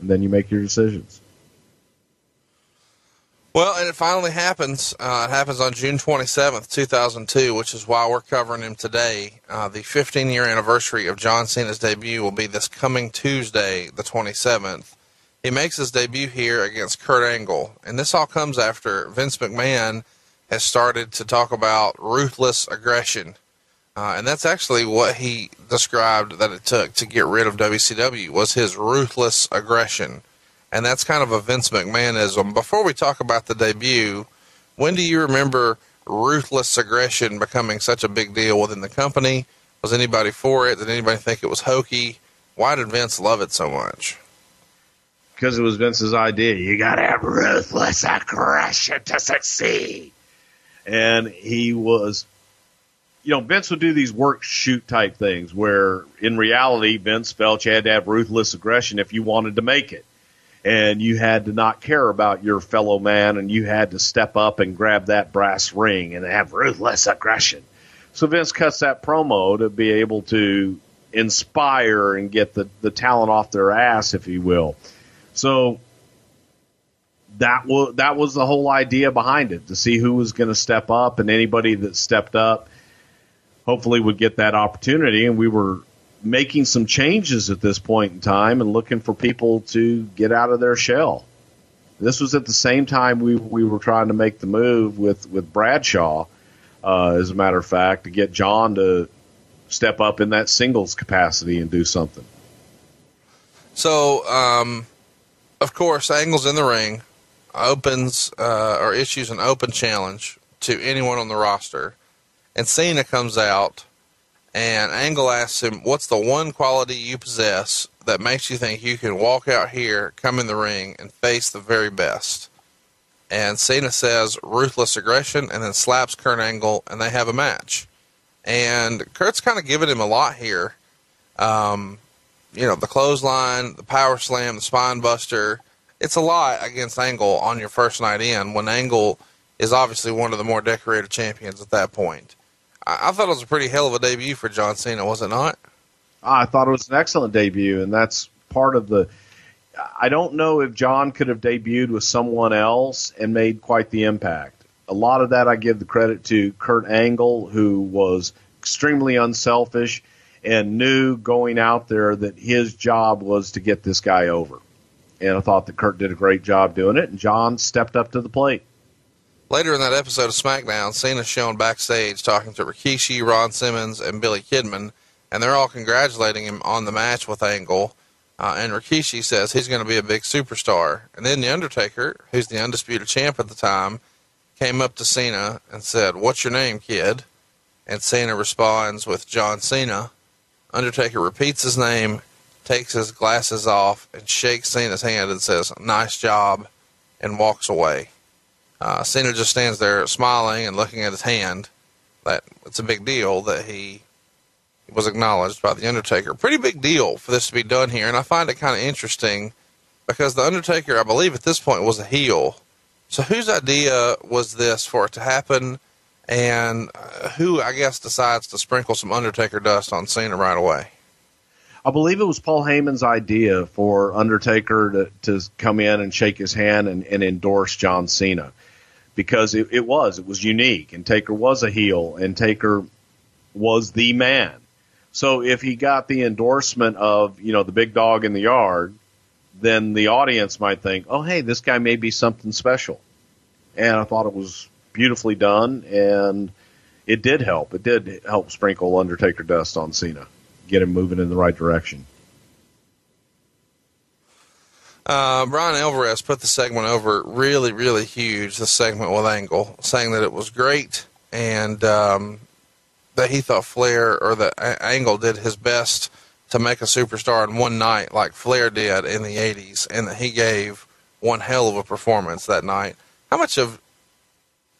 And then you make your decisions. Well, and it finally happens. It happens on June 27th, 2002, which is why we're covering him today. The 15-year anniversary of John Cena's debut will be this coming Tuesday, the 27th. He makes his debut here against Kurt Angle. And this all comes after Vince McMahon has started to talk about ruthless aggression. And that's actually what he described that it took to get rid of WCW, was his ruthless aggression. And that's kind of a Vince McMahonism. Before we talk about the debut, when do you remember ruthless aggression becoming such a big deal within the company? Was anybody for it? Did anybody think it was hokey? Why did Vince love it so much? Because it was Vince's idea. You got to have ruthless aggression to succeed. And he was, you know, Vince would do these work shoot type things where in reality, Vince felt you had to have ruthless aggression if you wanted to make it. And you had to not care about your fellow man, and you had to step up and grab that brass ring and have ruthless aggression. So Vince cuts that promo to be able to inspire and get the talent off their ass, if you will. So that was the whole idea behind it, to see who was going to step up, and anybody that stepped up hopefully would get that opportunity. And we were making some changes at this point in time and looking for people to get out of their shell. This was at the same time we were trying to make the move with Bradshaw, as a matter of fact, to get John to step up in that singles capacity and do something. So, of course, Angle's in the ring, opens or issues an open challenge to anyone on the roster, and Cena comes out. And Angle asks him, what's the one quality you possess that makes you think you can walk out here, come in the ring, and face the very best? And Cena says, ruthless aggression, and then slaps Kurt Angle, and they have a match. And Kurt's kind of giving him a lot here. You know, the clothesline, the power slam, the spine buster. It's a lot against Angle on your first night in, when Angle is obviously one of the more decorated champions at that point. I thought it was a pretty hell of a debut for John Cena, was it not? I thought it was an excellent debut, and that's part of the... I don't know if John could have debuted with someone else and made quite the impact. A lot of that I give the credit to Kurt Angle, who was extremely unselfish and knew going out there that his job was to get this guy over. And I thought that Kurt did a great job doing it, and John stepped up to the plate. Later in that episode of SmackDown, Cena's shown backstage talking to Rikishi, Ron Simmons, and Billy Kidman, and they're all congratulating him on the match with Angle. And Rikishi says he's going to be a big superstar. And then The Undertaker, who's the undisputed champ at the time, came up to Cena and said, "What's your name, kid?" And Cena responds with "John Cena." Undertaker repeats his name, takes his glasses off, and shakes Cena's hand and says, "Nice job," and walks away. Cena just stands there smiling and looking at his hand. That it's a big deal that he was acknowledged by The Undertaker. Pretty big deal for this to be done here, and I find it kind of interesting because The Undertaker, I believe at this point, was a heel. So whose idea was this for it to happen, and who, I guess, decides to sprinkle some Undertaker dust on Cena right away? I believe it was Paul Heyman's idea for Undertaker to come in and shake his hand and endorse John Cena. Because it was unique, and Taker was a heel, and Taker was the man. So if he got the endorsement of, you know, the big dog in the yard, then the audience might think, oh, hey, this guy may be something special. And I thought it was beautifully done, and it did help. It did help sprinkle Undertaker dust on Cena, get him moving in the right direction. Brian Alvarez put the segment over really, really huge, the segment with Angle, saying that it was great and that he thought Flair, or that Angle did his best to make a superstar in one night like Flair did in the 80s, and that he gave one hell of a performance that night. How much of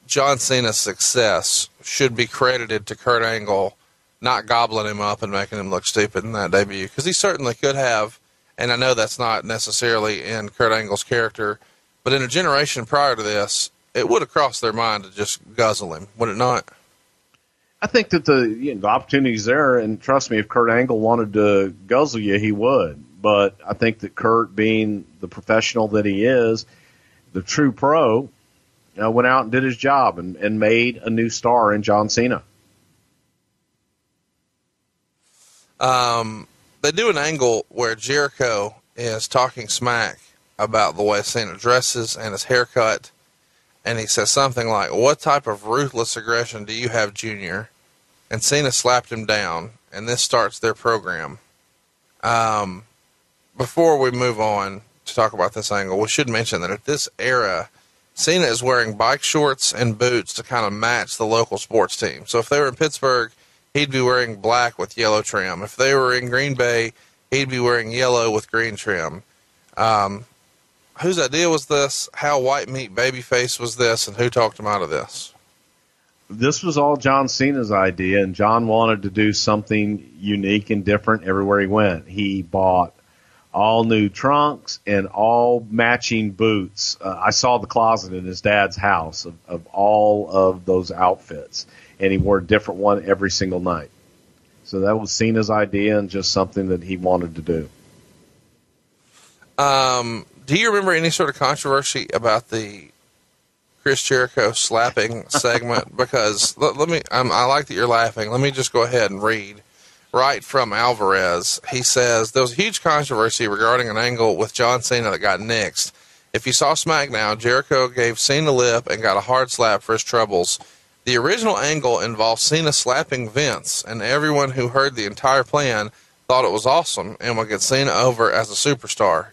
John Cena's success should be credited to Kurt Angle not gobbling him up and making him look stupid in that debut? Because he certainly could have. And I know that's not necessarily in Kurt Angle's character, but in a generation prior to this, it would have crossed their mind to just guzzle him, would it not? I think that the opportunity's there, and trust me, if Kurt Angle wanted to guzzle you, he would. But I think that Kurt, being the professional that he is, the true pro, went out and did his job and made a new star in John Cena. They do an angle where Jericho is talking smack about the way Cena dresses and his haircut, and he says something like, "What type of ruthless aggression do you have, Junior?" And Cena slapped him down, and this starts their program. Before we move on to talk about this angle, we should mention that at this era, Cena is wearing bike shorts and boots to kind of match the local sports team. So if they were in Pittsburgh, he'd be wearing black with yellow trim. If they were in Green Bay, he'd be wearing yellow with green trim. Whose idea was this? How White Meat Babyface was this? And who talked him out of this? This was all John Cena's idea, and John wanted to do something unique and different everywhere he went. He bought all new trunks and all matching boots. I saw the closet in his dad's house of all of those outfits, and he wore a different one every single night. So that was Cena's idea and just something that he wanted to do. Do you remember any sort of controversy about the Chris Jericho slapping segment? Because I like that you're laughing. Let me just go ahead and read right from Alvarez. He says, there was a huge controversy regarding an angle with John Cena that got nixed. If you saw SmackDown, Jericho gave Cena lip and got a hard slap for his troubles. The original angle involved Cena slapping Vince, and everyone who heard the entire plan thought it was awesome and would get Cena over as a superstar.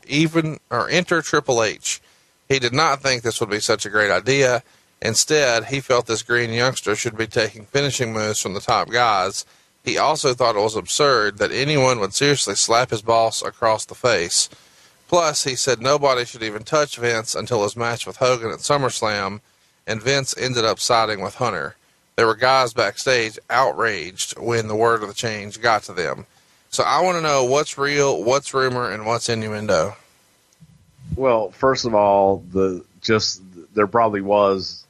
Enter Triple H. He did not think this would be such a great idea. Instead, he felt this green youngster should be taking finishing moves from the top guys. He also thought it was absurd that anyone would seriously slap his boss across the face. Plus, he said nobody should even touch Vince until his match with Hogan at SummerSlam, and Vince ended up siding with Hunter. There were guys backstage outraged when the word of the change got to them. So I want to know what's real, what's rumor, and what's innuendo. Well, first of all, there probably was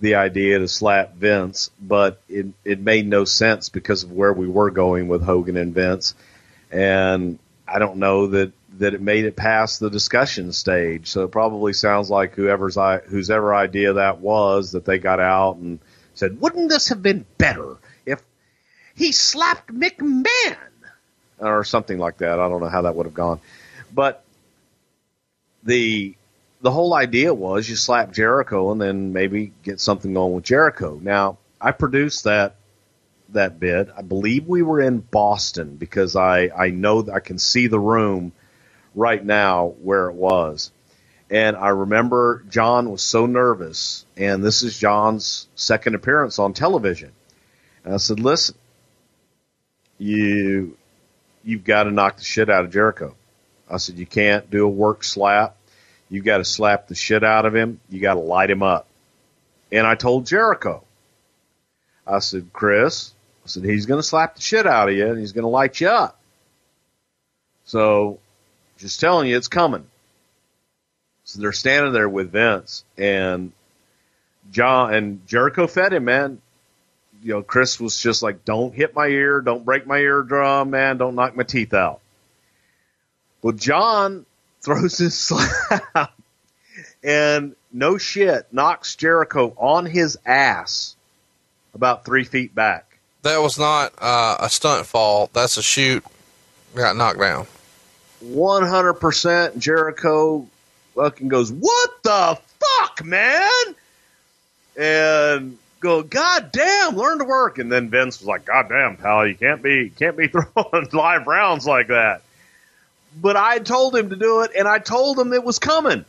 the idea to slap Vince, but it made no sense because of where we were going with Hogan and Vince. And I don't know that it made it past the discussion stage. So it probably sounds like whosever idea that was, that they got out and said, wouldn't this have been better if he slapped McMahon or something like that? I don't know how that would have gone. But the whole idea was you slap Jericho and then maybe get something going with Jericho. Now, I produced that bit. I believe we were in Boston because I know that I can see the room right now where it was. And I remember John was so nervous, and this is John's second appearance on television. And I said, listen, you've got to knock the shit out of Jericho. I said, you can't do a work slap. You've got to slap the shit out of him. You got to light him up. And I told Jericho, I said, Chris, I said, he's going to slap the shit out of you, and he's going to light you up. So just telling you, it's coming. So they're standing there with Vince, and John and Jericho fed him, man. You know, Chris was just like, don't hit my ear, don't break my eardrum, man, don't knock my teeth out. Well, John throws his slap and no shit, knocks Jericho on his ass about 3 feet back. That was not a stunt fall. That's a shoot. Got knocked down. 100% Jericho fucking goes, what the fuck, man? And go, God damn, learn to work. And then Vince was like, God damn, pal, you can't be throwing live rounds like that. But I told him to do it, and I told him it was coming.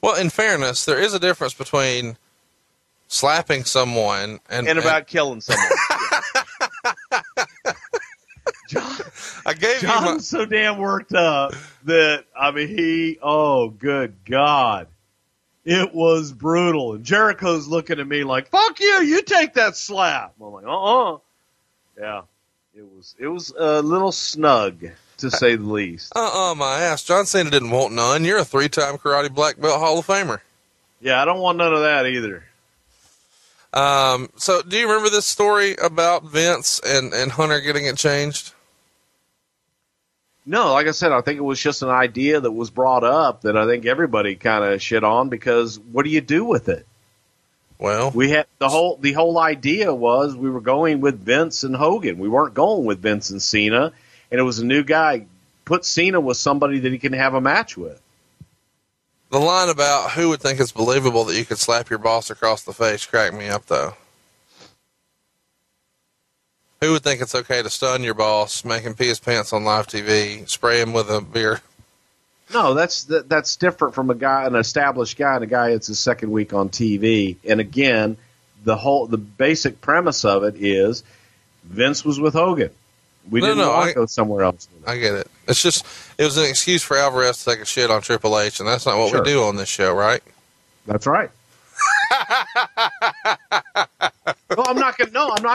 Well, in fairness, there is a difference between slapping someone and killing someone. John's so damn worked up that, I mean, oh, good God. It was brutal. And Jericho's looking at me like, fuck you, you take that slap. I'm like, Yeah, it was a little snug. to say the least. My ass. John Cena didn't want none. You're a three-time karate black belt Hall of Famer. Yeah, I don't want none of that either. So do you remember this story about Vince and Hunter getting it changed? No, like I said, I think it was just an idea that was brought up that I think everybody kind of shit on, because what do you do with it? Well, we had the whole idea was we were going with Vince and Hogan. We weren't going with Vince and Cena, and it was a new guy. Put Cena with somebody that he can have a match with. The line about who would think it's believable that you could slap your boss across the face cracked me up, though. Who would think it's okay to stun your boss, make him pee his pants on live TV, spray him with a beer? No, that's different from a guy, an established guy, and a guy that's his second week on TV. And again, the basic premise of it is Vince was with Hogan. We didn't want to go somewhere else. I get it. It's just it was an excuse for Alvarez to take a shit on Triple H, and that's not what we do on this show, right? That's right. Well, I'm not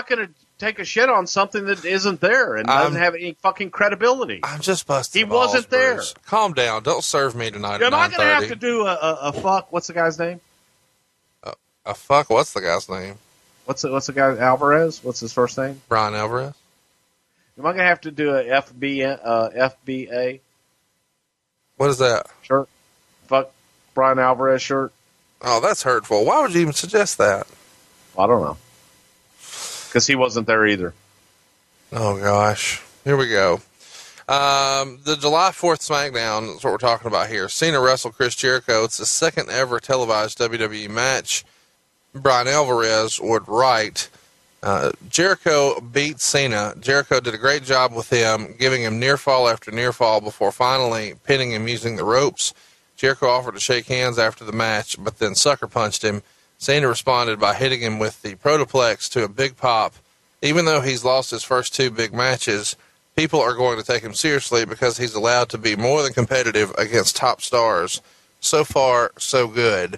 gonna take a shit on something that isn't there and doesn't have any fucking credibility. I'm just busting. He balls, wasn't there. Bruce. Calm down. Don't serve me tonight. Am I going to have to do a fuck? What's the guy's name? A fuck? What's the guy's name? What's the guy? Alvarez? What's his first name? Brian Alvarez. Am I going to have to do a FBA? What is that? Shirt. Fuck Brian Alvarez shirt. Oh, that's hurtful. Why would you even suggest that? I don't know. Because he wasn't there either. Oh, gosh. Here we go. The July 4th SmackDown is what we're talking about here. Cena wrestled Chris Jericho. It's the second ever televised WWE match. Brian Alvarez would write. Jericho beat Cena. Jericho did a great job with him, giving him near fall after near fall before finally pinning him using the ropes. Jericho offered to shake hands after the match, but then sucker punched him. Cena responded by hitting him with the Protoplex to a big pop. Even though he's lost his first two big matches, people are going to take him seriously because he's allowed to be more than competitive against top stars. So far, so good.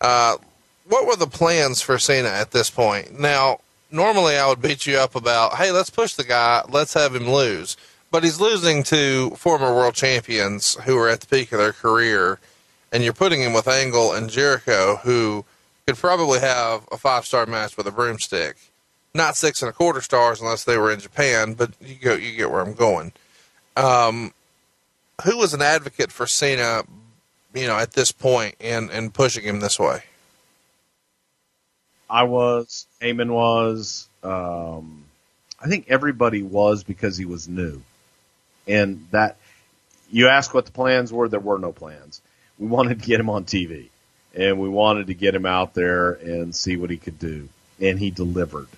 What were the plans for Cena at this point? Now, normally I would beat you up about, hey, let's push the guy, let's have him lose. But he's losing to former world champions who are at the peak of their career, and you're putting him with Angle and Jericho, who could probably have a 5-star match with a broomstick. Not 6.25 stars unless they were in Japan, but you get where I'm going. Who was an advocate for Cena, at this point and pushing him this way? I was. Heyman was. I think everybody was, because he was new. And that, you ask what the plans were, there were no plans. We wanted to get him on TV. And we wanted to get him out there and see what he could do. And he delivered.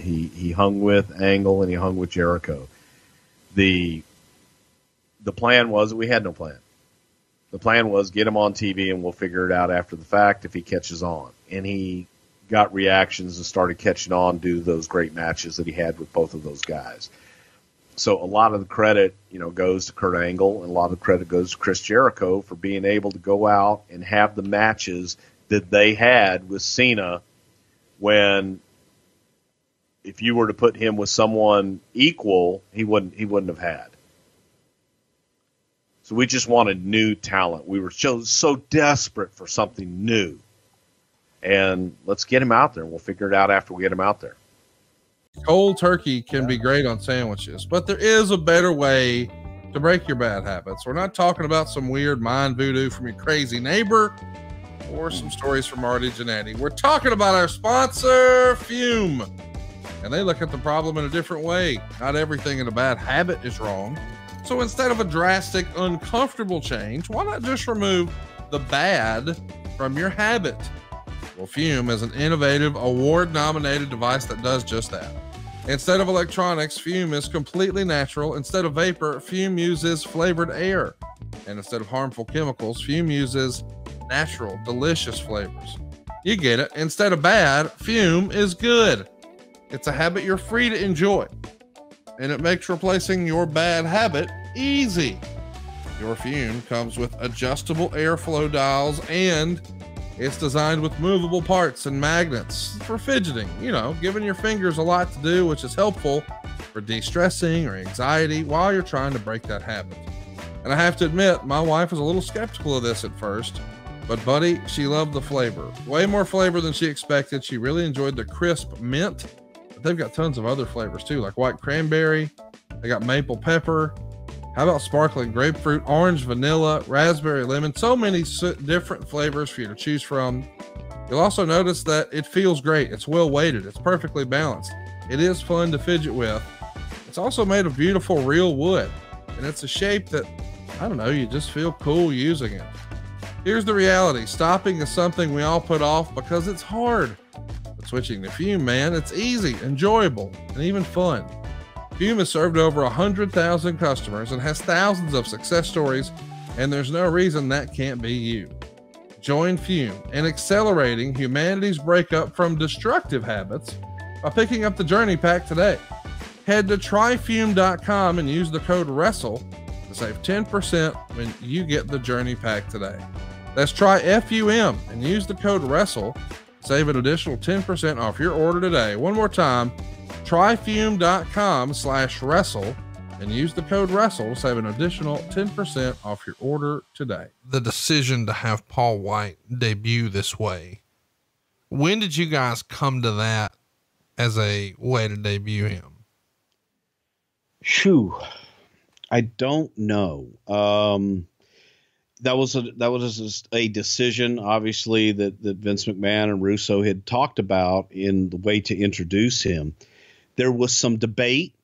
He hung with Angle and he hung with Jericho. The plan was that we had no plan. The plan was get him on TV and we'll figure it out after the fact if he catches on. And he got reactions and started catching on due to those great matches that he had with both of those guys. So a lot of the credit, goes to Kurt Angle, and a lot of the credit goes to Chris Jericho for being able to go out and have the matches that they had with Cena, when if you were to put him with someone equal, he wouldn't have had. So we just wanted new talent. We were so desperate for something new. And let's get him out there, and we'll figure it out after we get him out there. Cold turkey can be great on sandwiches, but there is a better way to break your bad habits. We're not talking about some weird mind voodoo from your crazy neighbor or some stories from Artie Jannetty. We're talking about our sponsor, Fume. And they look at the problem in a different way. Not everything in a bad habit is wrong. So instead of a drastic, uncomfortable change, why not just remove the bad from your habit? Well, Fume is an innovative, award-nominated device that does just that. Instead of electronics, Fume is completely natural. Instead of vapor, Fume uses flavored air. And instead of harmful chemicals, Fume uses natural, delicious flavors. You get it. Instead of bad, Fume is good. It's a habit you're free to enjoy. And it makes replacing your bad habit easy. Your Fume comes with adjustable airflow dials, and it's designed with movable parts and magnets for fidgeting, giving your fingers a lot to do, which is helpful or de-stressing or anxiety while you're trying to break that habit. And I have to admit, my wife was a little skeptical of this at first, but buddy, she loved the flavor. Way more flavor than she expected. She really enjoyed the crisp mint, but they've got tons of other flavors too, like white cranberry. They got maple pepper. How about sparkling grapefruit, orange, vanilla, raspberry, lemon? So many different flavors for you to choose from. You'll also notice that it feels great. It's well weighted. It's perfectly balanced. It is fun to fidget with. It's also made of beautiful real wood, and it's a shape that, I don't know, you just feel cool using it. Here's the reality. Stopping is something we all put off because it's hard. But switching to Fume, man, it's easy, enjoyable, and even fun. Fume has served over 100,000 customers and has thousands of success stories, and there's no reason that can't be you. Join Fume in accelerating humanity's breakup from destructive habits by picking up the Journey Pack today. Head to tryfume.com and use the code WRESTLE to save 10% when you get the Journey Pack today. That's try F-U-M and use the code WRESTLE to save an additional 10% off your order today. One more time, tryfume.com/WRESTLE and use the code WRESTLE to save an additional 10% off your order today. The decision to have Paul White debut this way, when did you guys come to that as a way to debut him? Shoo. I don't know. That was a decision, obviously, that Vince McMahon and Russo had talked about in the way to introduce him. There was some debate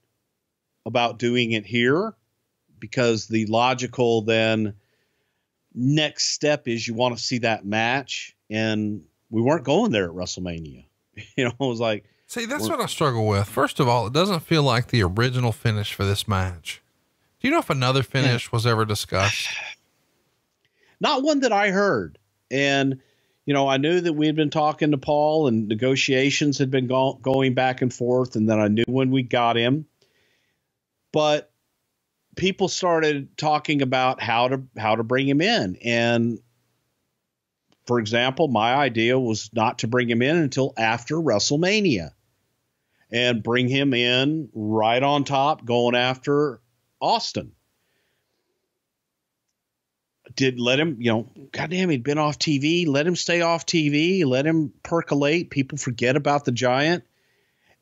about doing it here, because the logical then next step is you want to see that match, and we weren't going there at WrestleMania. You know, I was like, see, that's what I struggle with. First of all, it doesn't feel like the original finish for this match. Do you know if another finish was ever discussed? Not one that I heard. And, you know, I knew that we had been talking to Paul and negotiations had been going back and forth. And then I knew when we got him, but people started talking about how to bring him in. And for example, my idea was not to bring him in until after WrestleMania and bring him in right on top going after Austin. Did let him, you know, goddamn, he'd been off TV. Let him stay off TV. Let him percolate. People forget about the Giant.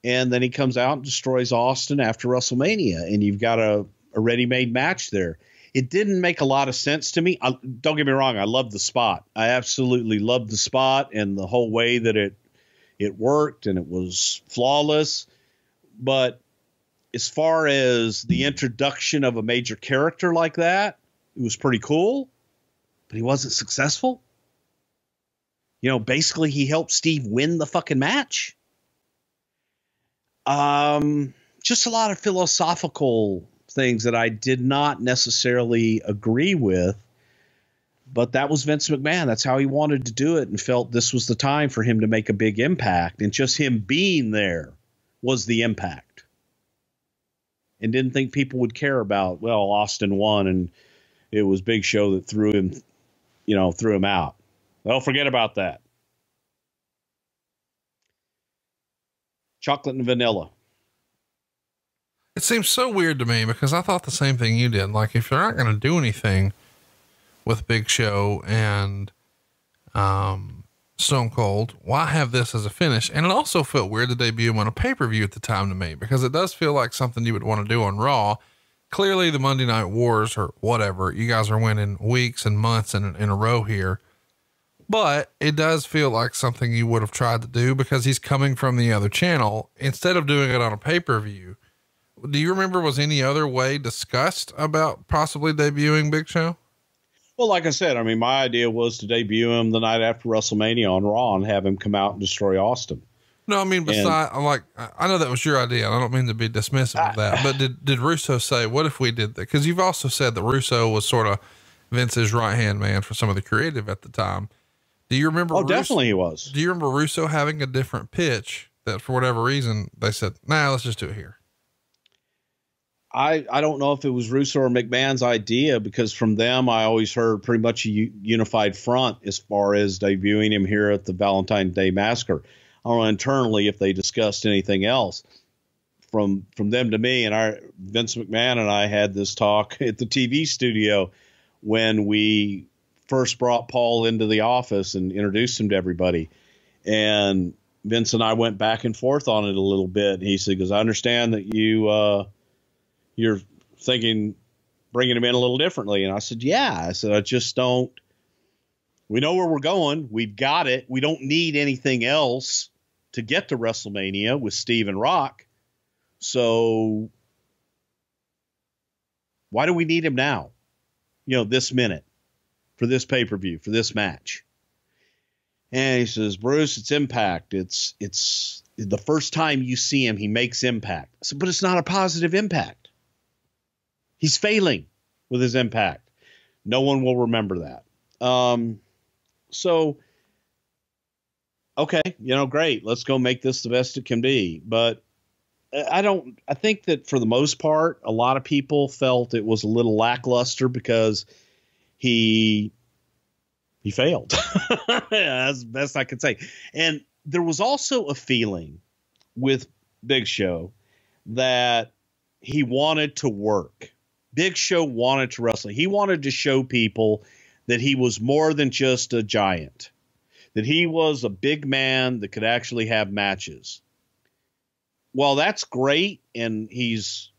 And then he comes out and destroys Austin after WrestleMania. And you've got a ready-made match there. It didn't make a lot of sense to me. Don't get me wrong. I love the spot. I absolutely love the spot and the whole way that it worked. And it was flawless. But as far as the introduction of a major character like that, it was pretty cool, but he wasn't successful. You know, basically he helped Steve win the fucking match. Just a lot of philosophical things that I did not necessarily agree with, but that was Vince McMahon. That's how he wanted to do it and felt this was the time for him to make a big impact. And just him being there was the impact. And didn't think people would care about, well, Austin won and it was Big Show that threw him out. Well, forget about that. Chocolate and vanilla. It seems so weird to me because I thought the same thing you did. Like, if you're not going to do anything with Big Show and Stone Cold, why have this as a finish? And it also felt weird to debut him on a pay-per-view at the time to me, because it does feel like something you would want to do on Raw. Clearly the Monday Night Wars or whatever, you guys are winning weeks and months in a row here, but it does feel like something you would have tried to do because he's coming from the other channel instead of doing it on a pay-per-view. Do you remember, was any other way discussed about possibly debuting Big Show? Well, like I said, I mean, my idea was to debut him the night after WrestleMania on Raw and have him come out and destroy Austin. No, I mean, besides, like, I know that was your idea, and I don't mean to be dismissive of that, but did Russo say, what if we did that? Because you've also said that Russo was sort of Vince's right-hand man for some of the creative at the time. Do you remember? Oh, definitely he was. Do you remember Russo having a different pitch that for whatever reason they said, nah, let's just do it here? I don't know if it was Russo or McMahon's idea, because from them I always heard pretty much a unified front as far as debuting him here at the Valentine's Day Massacre. Or internally, if they discussed anything else. from them to me, and Vince McMahon and I had this talk at the TV studio when we first brought Paul into the office and introduced him to everybody. And Vince and I went back and forth on it a little bit. He said, because I understand that you're thinking bringing him in a little differently. And I said, yeah, I said, I just don't, we know where we're going. We've got it. We don't need anything else to get to WrestleMania with Steve and Rock. So why do we need him now? You know, this minute for this pay-per-view, for this match. And he says, Bruce, it's impact. It's the first time you see him, he makes impact. I said, but it's not a positive impact. He's failing with his impact. No one will remember that. So, okay, you know, great. Let's go make this the best it can be. But I think that for the most part, a lot of people felt it was a little lackluster because he failed. That's the best I could say. And there was also a feeling with Big Show that he wanted to work. Big Show wanted to wrestle. He wanted to show people that he was more than just a giant, that he was a big man that could actually have matches. Well, that's great, and he's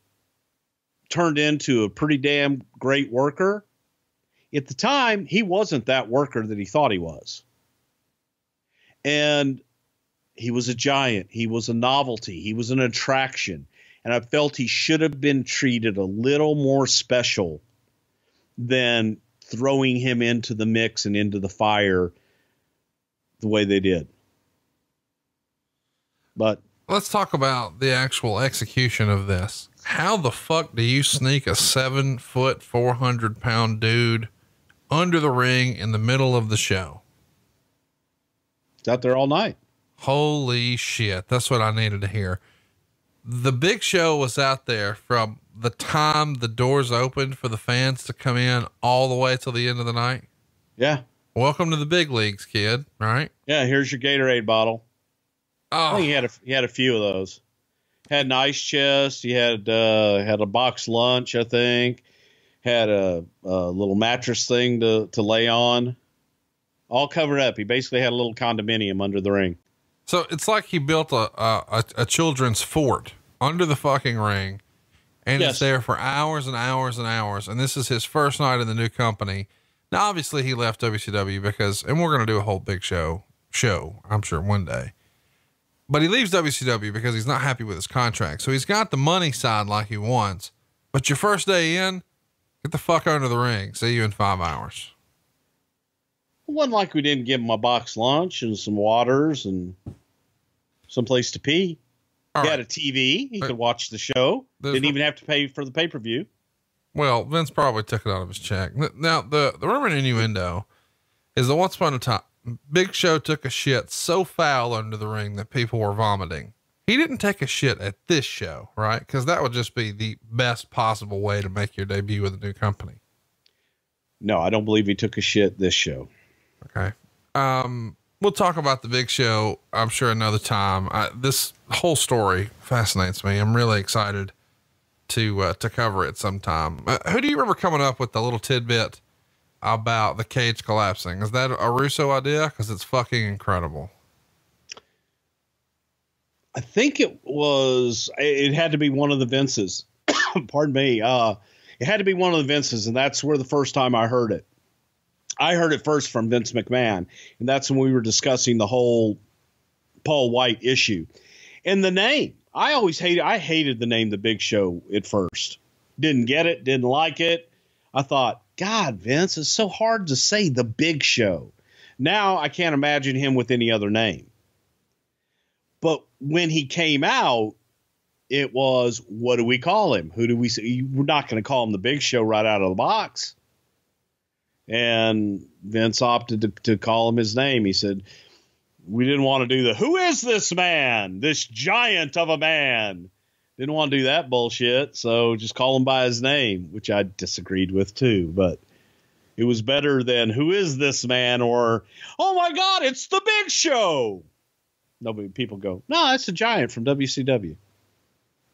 turned into a pretty damn great worker. At the time, he wasn't that worker that he thought he was. And he was a giant. He was a novelty. He was an attraction. And I felt he should have been treated a little more special than throwing him into the mix and into the fire the way they did. But let's talk about the actual execution of this. How the fuck do you sneak a 7 foot, 400 pound dude under the ring in the middle of the show? It's out there all night. Holy shit. That's what I needed to hear. The Big Show was out there from the time the doors opened for the fans to come in all the way till the end of the night. Yeah. Welcome to the big leagues, kid. Right? Yeah. Here's your Gatorade bottle. Oh, I think he had a few of those. Had an ice chest. He had a box lunch, I think. Had a little mattress thing to lay on. All covered up. He basically had a little condominium under the ring. So it's like he built a children's fort under the fucking ring, and yes, it's there for hours and hours and hours. And this is his first night in the new company. Now, obviously, he left WCW because, and we're going to do a whole Big Show, I'm sure, one day. But he leaves WCW because he's not happy with his contract. So he's got the money side like he wants, but your first day in, get the fuck under the ring. See you in 5 hours. It wasn't like we didn't give him a box lunch and some waters and some place to pee. He had a TV. He could watch the show. Didn't even have to pay for the pay-per-view. Well, Vince probably took it out of his check. Now the rumor and innuendo is that once upon a time, Big Show took a shit so foul under the ring that people were vomiting. He didn't take a shit at this show, right? Because that would just be the best possible way to make your debut with a new company. No, I don't believe he took a shit this show. Okay. We'll talk about the Big Show, I'm sure, another time. This whole story fascinates me. I'm really excited to cover it sometime. Who do you remember coming up with the little tidbit about the cage collapsing? Is that a Russo idea? Cause it's fucking incredible. I think it had to be one of the Vinces. Pardon me. It had to be one of the Vinces. And that's where the first time I heard it. I heard it first from Vince McMahon. And that's when we were discussing the whole Paul White issue and the name. I hated the name, The Big Show, at first. Didn't get it. Didn't like it. I thought, God, Vince, it's so hard to say The Big Show. Now I can't imagine him with any other name. But when he came out, it was, what do we call him? Who do we say? We're not going to call him The Big Show right out of the box. And Vince opted to call him his name. He said, we didn't want to do the, who is this man? This giant of a man. Didn't want to do that bullshit, so just call him by his name, which I disagreed with too, but it was better than, who is this man? Or, oh my God, it's The Big Show. People go, no, it's a giant from WCW.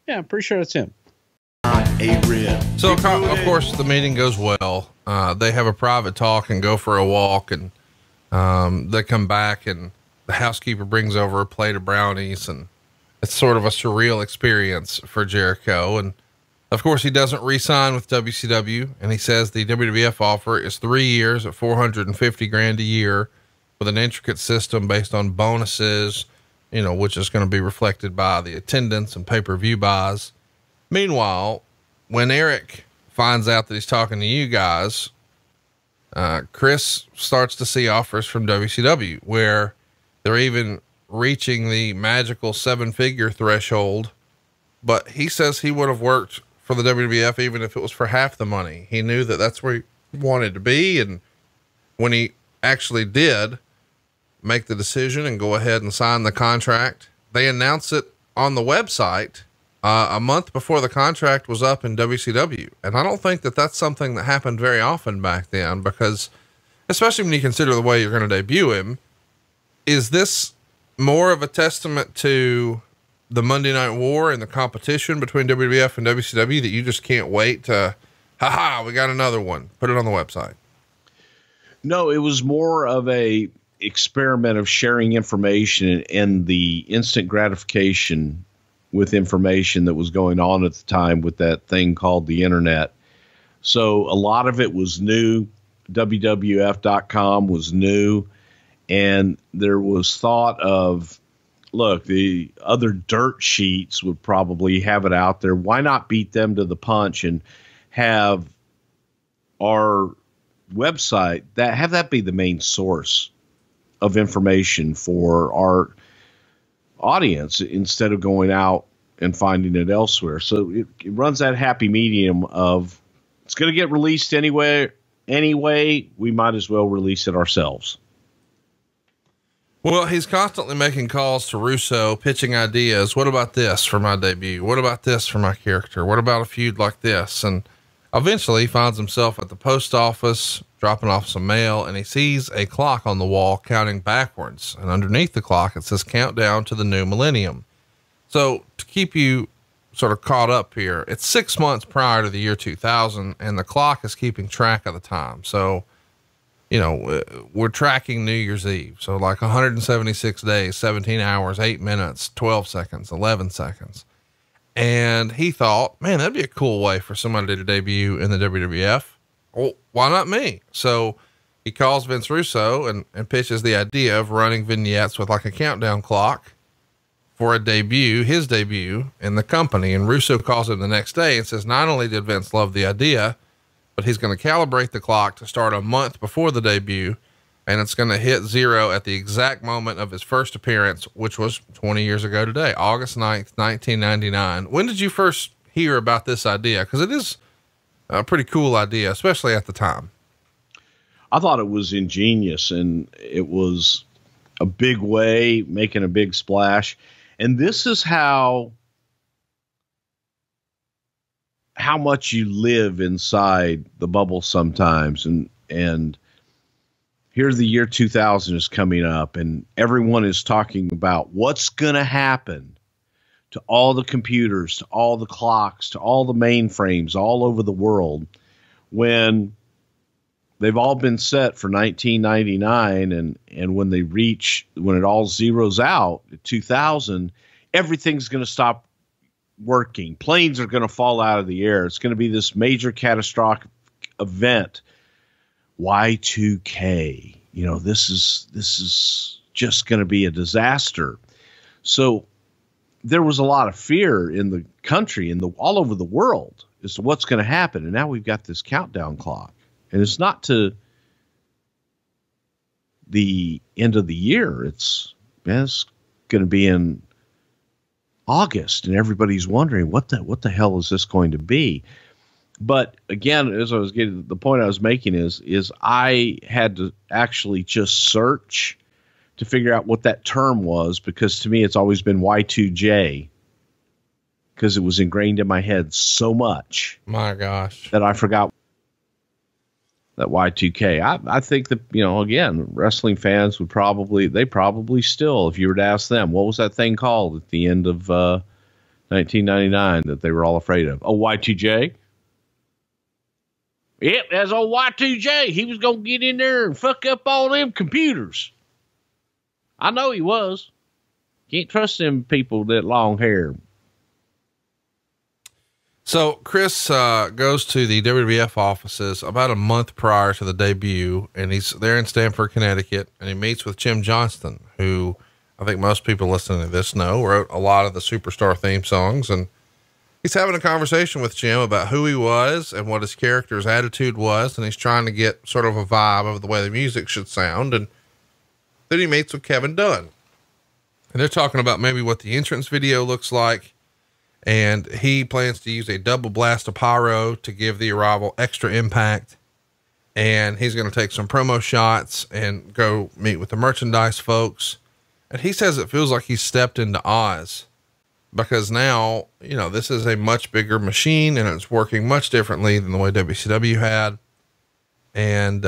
Yeah, I'm pretty sure it's him. So, of course, the meeting goes well. They have a private talk and go for a walk, and they come back, and the housekeeper brings over a plate of brownies, and it's sort of a surreal experience for Jericho. And of course, he doesn't re-sign with WCW, and he says the WWF offer is 3 years at $450,000 a year with an intricate system based on bonuses, you know, which is going to be reflected by the attendance and pay-per-view buys. Meanwhile, when Eric finds out that he's talking to you guys, Chris starts to see offers from WCW where they're even reaching the magical 7-figure threshold. But he says he would have worked for the WWF even if it was for half the money. He knew that that's where he wanted to be. And when he actually did make the decision and go ahead and sign the contract, they announce it on the website a month before the contract was up in WCW. And I don't think that that's something that happened very often back then, because especially when you consider the way you're going to debut him, is this more of a testament to the Monday Night War and the competition between WWF and WCW that you just can't wait to, haha, we got another one, put it on the website? No, it was more of a experiment of sharing information and the instant gratification with information that was going on at the time with that thing called the internet. So a lot of it was new. WWF.com was new. And there was thought of, look, the other dirt sheets would probably have it out there. Why not beat them to the punch and have our website, that have that be the main source of information for our audience instead of going out and finding it elsewhere. So it runs that happy medium of it's going to get released anyway, we might as well release it ourselves. Well, he's constantly making calls to Russo, pitching ideas. What about this for my debut? What about this for my character? What about a feud like this? And eventually he finds himself at the post office dropping off some mail, and he sees a clock on the wall counting backwards, and underneath the clock, it says countdown to the new millennium. So to keep you sort of caught up here, it's 6 months prior to the year 2000, and the clock is keeping track of the time. So, you know, we're tracking New Year's Eve. So like 176 days, 17 hours, 8 minutes, 12 seconds, 11 seconds. And he thought, man, that'd be a cool way for somebody to debut in the WWF. Well, why not me? So he calls Vince Russo and pitches the idea of running vignettes with like a countdown clock for a debut, his debut in the company. And Russo calls him the next day and says, not only did Vince love the idea, but he's going to calibrate the clock to start a month before the debut. And it's going to hit zero at the exact moment of his first appearance, which was 20 years ago today, August 9th, 1999. When did you first hear about this idea? Because it is a pretty cool idea, especially at the time. I thought it was ingenious, and it was a big way, making a big splash. And this is how much you live inside the bubble sometimes. And here's the year 2000 is coming up, and everyone is talking about what's going to happen to all the computers, to all the clocks, to all the mainframes all over the world when they've all been set for 1999. And when they reach, when it all zeroes out at 2000, everything's going to stop working. Planes are going to fall out of the air. It's going to be this major catastrophic event. Y2K, you know, this is just going to be a disaster. So there was a lot of fear in the country and all over the world as to what's going to happen. And now we've got this countdown clock, and it's not to the end of the year. It's going to be in August, and everybody's wondering what the hell is this going to be? But again, as I was getting, the point I was making is I had to actually just search to figure out what that term was, because to me, it's always been Y2J, because it was ingrained in my head so much. My gosh, that I forgot that Y2K. I think that, you know, again, wrestling fans would probably, they probably still, if you were to ask them, what was that thing called at the end of 1999 that they were all afraid of. Oh, Y2J. Yep, that's old Y2J. He was going to get in there and fuck up all them computers. I know he was. Can't trust them people that long hair. So Chris goes to the WWF offices about a month prior to the debut, and he's there in Stamford, Connecticut, and he meets with Jim Johnston, who I think most people listening to this know wrote a lot of the Superstar theme songs. And he's having a conversation with Jim about who he was and what his character's attitude was. And he's trying to get sort of a vibe of the way the music should sound. And then he meets with Kevin Dunn, and they're talking about maybe what the entrance video looks like. And he plans to use a double blast of pyro to give the arrival extra impact. And he's going to take some promo shots and go meet with the merchandise folks. And he says it feels like he stepped into Oz, because now, you know, this is a much bigger machine and it's working much differently than the way WCW had. And,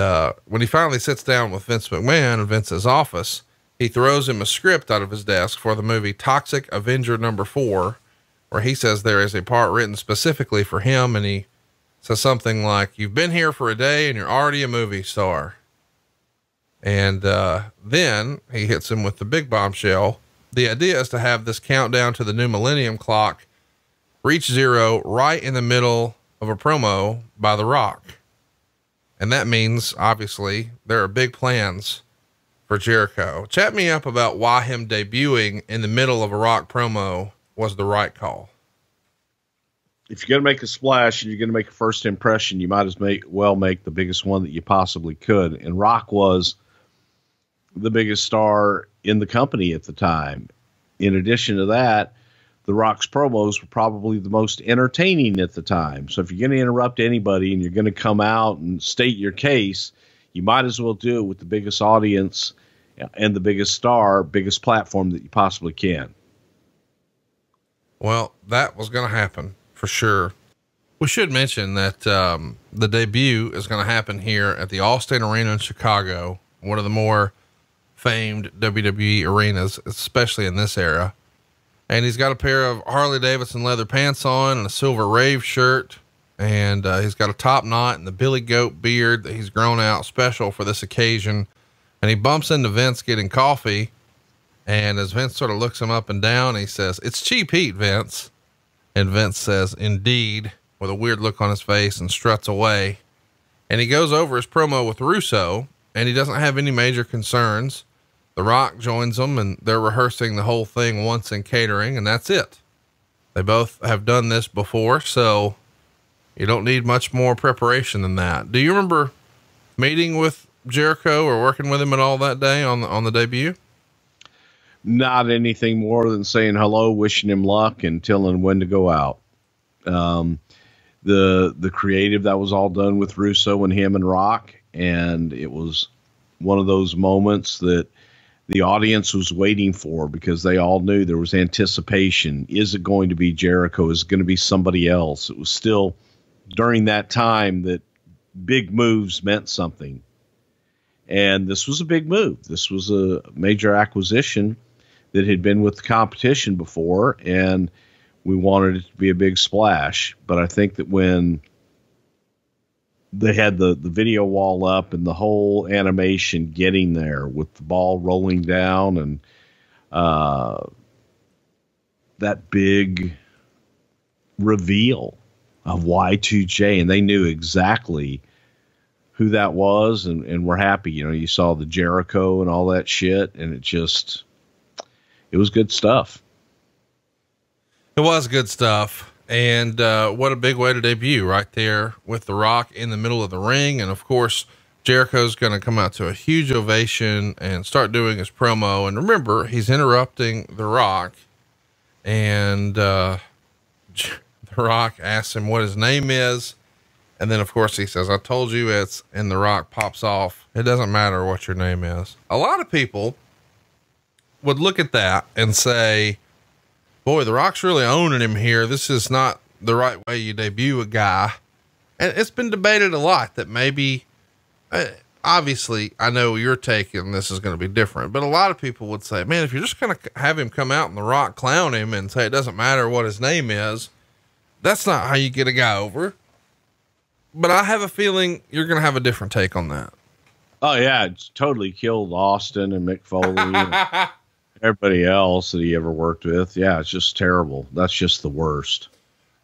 when he finally sits down with Vince McMahon in Vince's office, he throws him a script out of his desk for the movie Toxic Avenger #4, where he says there is a part written specifically for him. And he says something like, "You've been here for a day and you're already a movie star." And, then he hits him with the big bombshell. The idea is to have this countdown to the new millennium clock reach zero right in the middle of a promo by The Rock. And that means obviously there are big plans for Jericho. Chat me up about why him debuting in the middle of a Rock promo was the right call. If you're going to make a splash and you're going to make a first impression, you might as well make the biggest one that you possibly could. And Rock was the biggest star in the company at the time. In addition to that, The Rock's promos were probably the most entertaining at the time. So if you're going to interrupt anybody and you're going to come out and state your case, you might as well do it with the biggest audience and the biggest star, biggest platform that you possibly can. Well, that was going to happen for sure. We should mention that, the debut is going to happen here at the Allstate Arena in Chicago, one of the more famed WWE arenas, especially in this era. And he's got a pair of Harley Davidson leather pants on and a silver rave shirt. And, he's got a top knot and the Billy Goat beard that he's grown out special for this occasion. And he bumps into Vince getting coffee. And as Vince sort of looks him up and down, he says, "It's cheap heat, Vince." And Vince says, "Indeed," with a weird look on his face, and struts away. And he goes over his promo with Russo, and he doesn't have any major concerns. The Rock joins them, and they're rehearsing the whole thing once in catering, and that's it. They both have done this before, so you don't need much more preparation than that. Do you remember meeting with Jericho or working with him at all that day on the debut? Not anything more than saying hello, wishing him luck, and telling him when to go out. The creative, that was all done with Russo and him and Rock. And it was one of those moments that the audience was waiting for, because they all knew there was anticipation. Is it going to be Jericho? Is it going to be somebody else? It was still during that time that big moves meant something. And this was a big move. This was a major acquisition that had been with the competition before, and we wanted it to be a big splash. But I think that when they had the video wall up and the whole animation getting there with the ball rolling down and that big reveal of Y2J, and they knew exactly who that was, and we're happy. You know, you saw the Jericho and all that shit, and it was good stuff. It was good stuff. And, what a big way to debut right there with The Rock in the middle of the ring. And of course, Jericho's going to come out to a huge ovation and start doing his promo. And remember, he's interrupting The Rock, and, The Rock asks him what his name is. And then of course he says, "I told you it's," and The Rock pops off, "It doesn't matter what your name is." A lot of people would look at that and say, "Boy, The Rock's really owning him here. This is not the right way you debut a guy." And it's been debated a lot that maybe, obviously, I know your take and this is going to be different, but a lot of people would say, man, if you're just going to have him come out and The Rock clown him and say, it doesn't matter what his name is, that's not how you get a guy over. But I have a feeling you're going to have a different take on that. Oh yeah. It's totally killed Austin and Mick Foley and everybody else that he ever worked with. Yeah. It's just terrible. That's just the worst.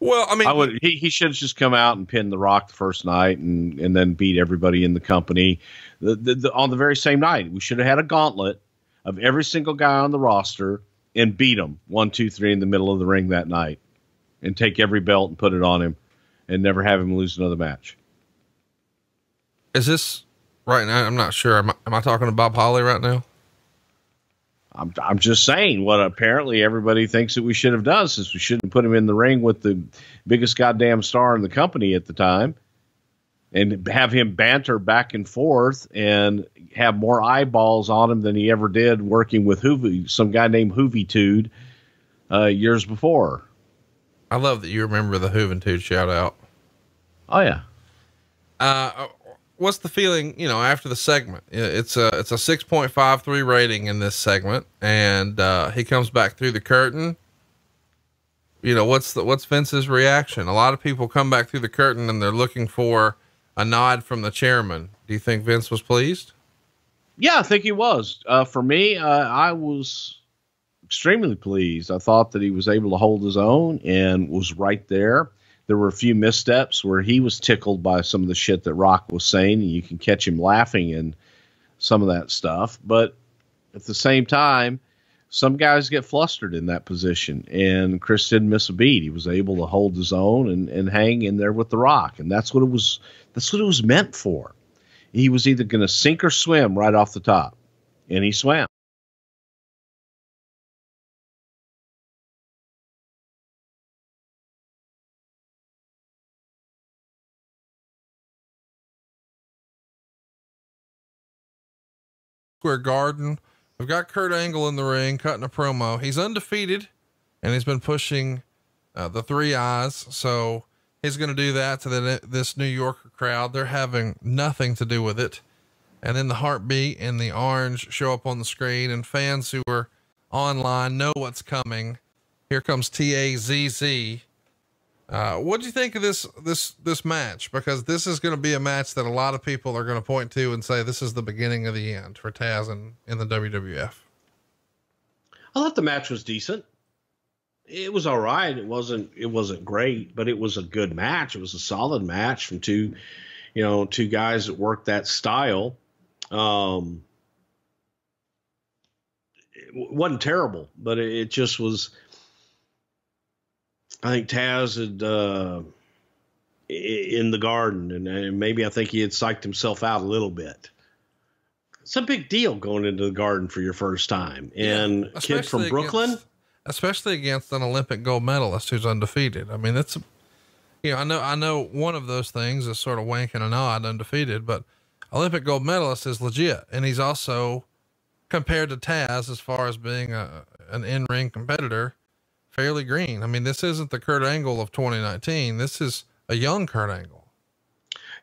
Well, I mean, he should have just come out and pinned The Rock the first night and then beat everybody in the company on the very same night. We should have had a gauntlet of every single guy on the roster and beat him 1, 2, 3 in the middle of the ring that night and take every belt and put it on him and never have him lose another match. Is this right now? I'm not sure. Am I talking to Bob Holly right now? I'm just saying what apparently everybody thinks that we should have done, since we shouldn't put him in the ring with the biggest goddamn star in the company at the time and have him banter back and forth and have more eyeballs on him than he ever did working with Hoovy, some guy named Hoovitude years before. I love that you remember the Hoovitude shout out. Oh yeah. What's the feeling, you know, after the segment? It's a 6.53 rating in this segment, and he comes back through the curtain. You know, what's Vince's reaction? A lot of people come back through the curtain and they're looking for a nod from the chairman. Do you think Vince was pleased? Yeah, I think he was. For me, I was extremely pleased. I thought that he was able to hold his own and was right there. There were a few missteps where he was tickled by some of the shit that Rock was saying, and you can catch him laughing in some of that stuff. But at the same time, some guys get flustered in that position, and Chris didn't miss a beat. He was able to hold his own and hang in there with The Rock. And that's what it was meant for. He was either going to sink or swim right off the top, and he swam. Garden. We've got Kurt Angle in the ring cutting a promo. He's undefeated and he's been pushing the three eyes. So he's going to do that to this New Yorker crowd. They're having nothing to do with it. And then the heartbeat and the orange show up on the screen, and fans who are online know what's coming. Here comes TAZZ. What do you think of this match? Because this is going to be a match that a lot of people are going to point to and say, this is the beginning of the end for Taz in the WWF. I thought the match was decent. It was all right. It wasn't great, but it was a good match. It was a solid match from two guys that worked that style. It wasn't terrible, but it just was. I think Taz had in the garden, and maybe I think he had psyched himself out a little bit. It's a big deal going into the garden for your first time. And yeah, kid from Brooklyn, especially against an Olympic gold medalist who's undefeated. I mean, that's, you know, I know one of those things is sort of wanking a nod, undefeated, but Olympic gold medalist is legit. And he's also compared to Taz as far as being an in-ring competitor, fairly green. I mean, this isn't the Kurt Angle of 2019. This is a young Kurt Angle.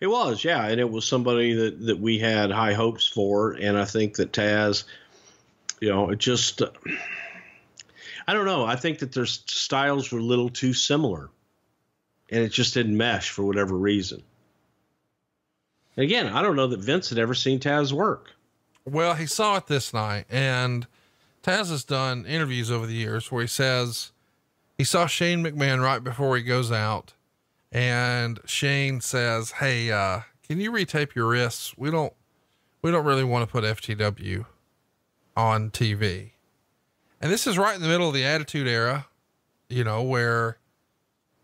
It was, yeah. And it was somebody that we had high hopes for. And I think that Taz, you know, it just, I don't know. I think that their styles were a little too similar, and it just didn't mesh for whatever reason. And again, I don't know that Vince had ever seen Taz work. Well, he saw it this night, and Taz has done interviews over the years where he says, he saw Shane McMahon right before he goes out, and Shane says, hey, can you retape your wrists? We don't really want to put FTW on TV. And this is right in the middle of the Attitude Era, you know, where,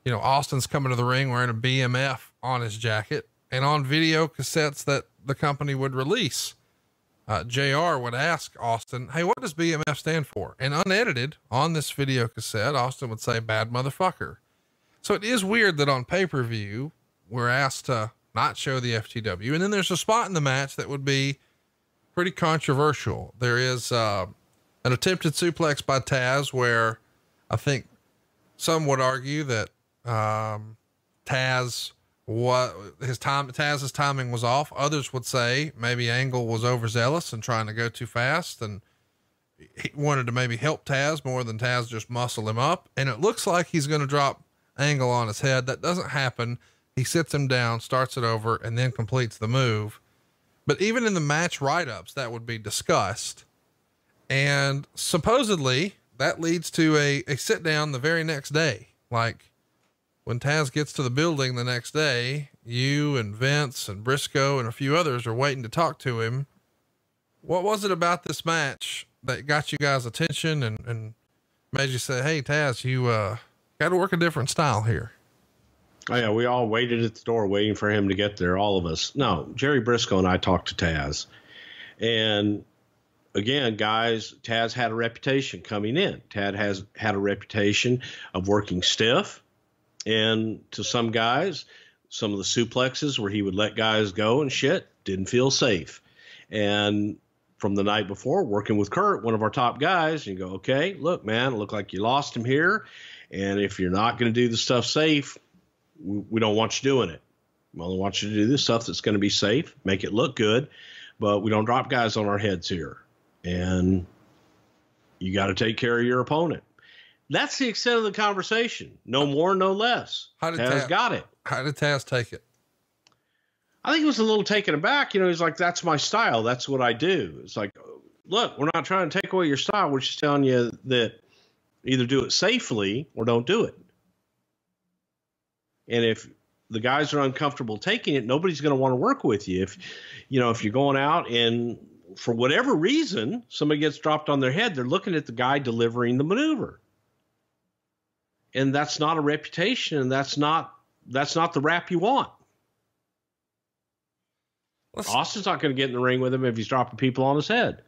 you know, Austin's coming to the ring wearing a BMF on his jacket, and on video cassettes that the company would release, JR would ask Austin, hey, what does BMF stand for? And unedited on this video cassette, Austin would say, bad motherfucker. So it is weird that on pay-per-view we're asked to not show the FTW. And then there's a spot in the match that would be pretty controversial. There is, an attempted suplex by Taz where I think some would argue that, Taz what his time, Taz's timing was off. Others would say maybe Angle was overzealous and trying to go too fast, and he wanted to maybe help Taz more than Taz just muscle him up. And it looks like he's going to drop Angle on his head. That doesn't happen. He sits him down, starts it over, and then completes the move. But even in the match write-ups, that would be discussed. And supposedly that leads to a sit down the very next day. Like when Taz gets to the building the next day, you and Vince and Briscoe and a few others are waiting to talk to him. What was it about this match that got you guys' attention and made you say, hey, Taz, you got to work a different style here? Oh yeah. We all waited at the door waiting for him to get there. All of us. No, Jerry Briscoe and I talked to Taz, and again, guys, Taz had a reputation coming in. Taz has had a reputation of working stiff. And to some guys, some of the suplexes where he would let guys go and shit didn't feel safe. And from the night before, working with Kurt, one of our top guys, and you go, okay, look, man, it looked like you lost him here. And if you're not going to do the stuff safe, we don't want you doing it. We only want you to do the stuff that's going to be safe, make it look good, but we don't drop guys on our heads here. And you got to take care of your opponent. That's the extent of the conversation. No more, no less. How did Taz got it? How did Taz take it? I think he was a little taken aback. You know, he's like, that's my style. That's what I do. It's like, look, we're not trying to take away your style. We're just telling you that either do it safely or don't do it. And if the guys are uncomfortable taking it, nobody's going to want to work with you. If, you know, if you're going out and for whatever reason, somebody gets dropped on their head, they're looking at the guy delivering the maneuver. And that's not a reputation. And that's not the rap you want. Austin's not going to get in the ring with him if he's dropping people on his head.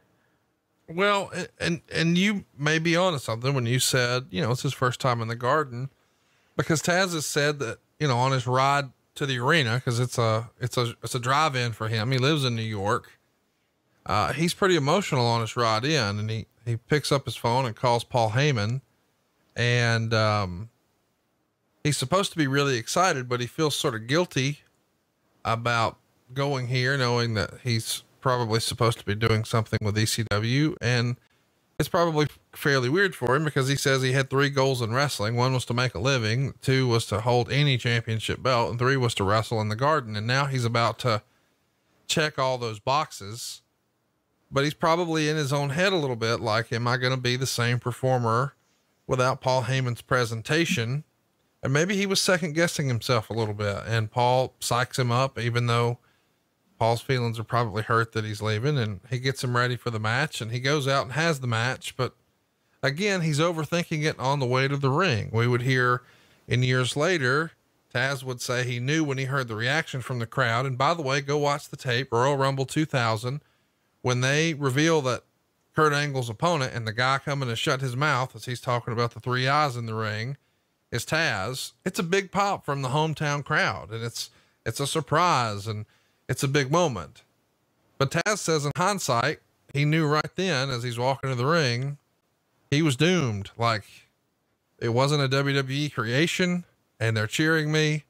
Well, and you may be onto something when you said, you know, it's his first time in the Garden, because Taz has said that, you know, on his ride to the arena, cause it's a drive-in for him. He lives in New York. He's pretty emotional on his ride in, and he picks up his phone and calls Paul Heyman, and he's supposed to be really excited, but he feels sort of guilty about going here, knowing that he's probably supposed to be doing something with ECW. And it's probably fairly weird for him, because he says he had 3 goals in wrestling. 1 was to make a living, 2 was to hold any championship belt, and 3 was to wrestle in the Garden. And now he's about to check all those boxes. But he's probably in his own head a little bit. Like, am I going to be the same performer without Paul Heyman's presentation? And maybe he was second guessing himself a little bit, and Paul psychs him up, even though Paul's feelings are probably hurt that he's leaving, and he gets him ready for the match, and he goes out and has the match. But again, he's overthinking it on the way to the ring. We would hear in years later, Taz would say he knew when he heard the reaction from the crowd. And by the way, go watch the tape, Royal Rumble 2000. When they reveal that Kurt Angle's opponent and the guy coming to shut his mouth as he's talking about the 3 eyes in the ring is Taz, it's a big pop from the hometown crowd, and it's a surprise, and it's a big moment. But Taz says in hindsight, he knew right then, as he's walking to the ring, he was doomed. Like, it wasn't a WWE creation, and they're cheering me.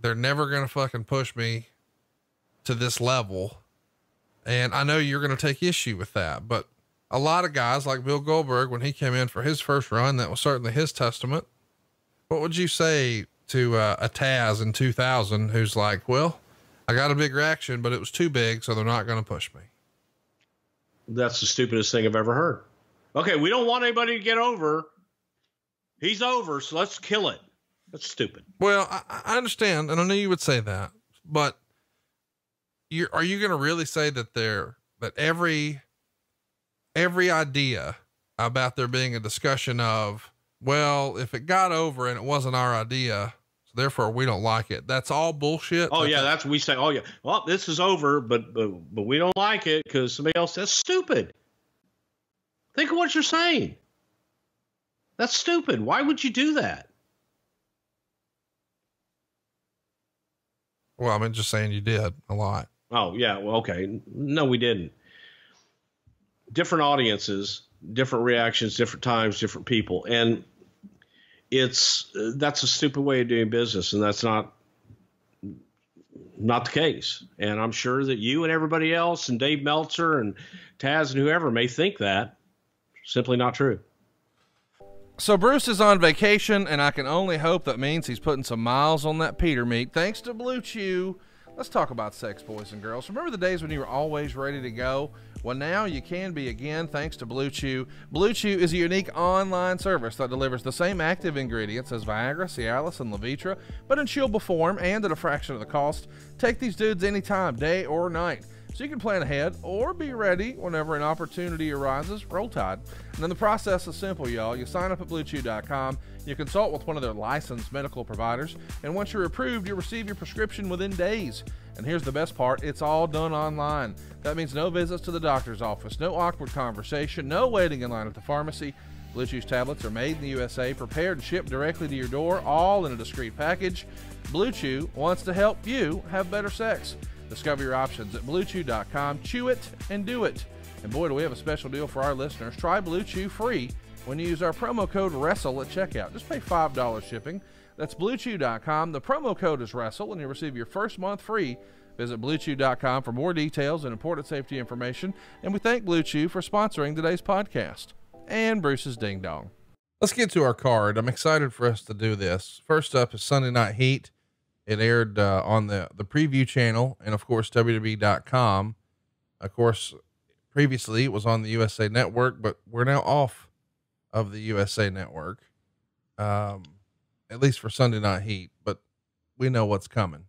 They're never going to fucking push me to this level. And I know you're going to take issue with that, but a lot of guys like Bill Goldberg, when he came in for his first run, that was certainly his testament. What would you say to a Taz in 2000? Who's like, well, I got a big reaction, but it was too big, so they're not going to push me. That's the stupidest thing I've ever heard. Okay. We don't want anybody to get over. He's over. So let's kill it. That's stupid. Well, I understand. And I knew you would say that, but are you going to really say that every idea about there being a discussion of, well, if it got over and it wasn't our idea, so therefore we don't like it. That's all bullshit. Oh yeah. That's what we say. Oh yeah. Well, this is over, but we don't like it because somebody else says stupid. Think of what you're saying. That's stupid. Why would you do that? Well, I mean, just saying you did a lot. Oh yeah. Well, okay. No, we didn't. Different audiences, different reactions, different times, different people. And that's a stupid way of doing business. And that's not, not the case. And I'm sure that you and everybody else and Dave Meltzer and Taz and whoever may think that. Simply not true. So Bruce is on vacation, and I can only hope that means he's putting some miles on that Peter meat. Thanks to Blue Chew. Let's talk about sex, boys and girls. Remember the days when you were always ready to go? Well, now you can be again thanks to Blue Chew. Blue Chew is a unique online service that delivers the same active ingredients as Viagra, Cialis, and Levitra, but in chewable form and at a fraction of the cost. Take these dudes anytime, day or night. So you can plan ahead or be ready whenever an opportunity arises. Roll Tide. And then the process is simple, y'all. You sign up at BlueChew.com. You consult with one of their licensed medical providers. And once you're approved, you receive your prescription within days. And here's the best part. It's all done online. That means no visits to the doctor's office, no awkward conversation, no waiting in line at the pharmacy. Blue Chew's tablets are made in the USA, prepared and shipped directly to your door, all in a discreet package. Blue Chew wants to help you have better sex. Discover your options at BlueChew.com. Chew it and do it. And boy, do we have a special deal for our listeners. Try Blue Chew free when you use our promo code WRESTLE at checkout. Just pay $5 shipping. That's BlueChew.com. The promo code is WRESTLE, and you'll receive your first month free. Visit BlueChew.com for more details and important safety information. And we thank Blue Chew for sponsoring today's podcast. And Bruce's Ding Dong. Let's get to our card. I'm excited for us to do this. First up is Sunday Night Heat. It aired on the preview channel and, of course, WWE.com. Of course, previously it was on the USA Network, but we're now off of the USA Network, at least for Sunday Night Heat, but we know what's coming.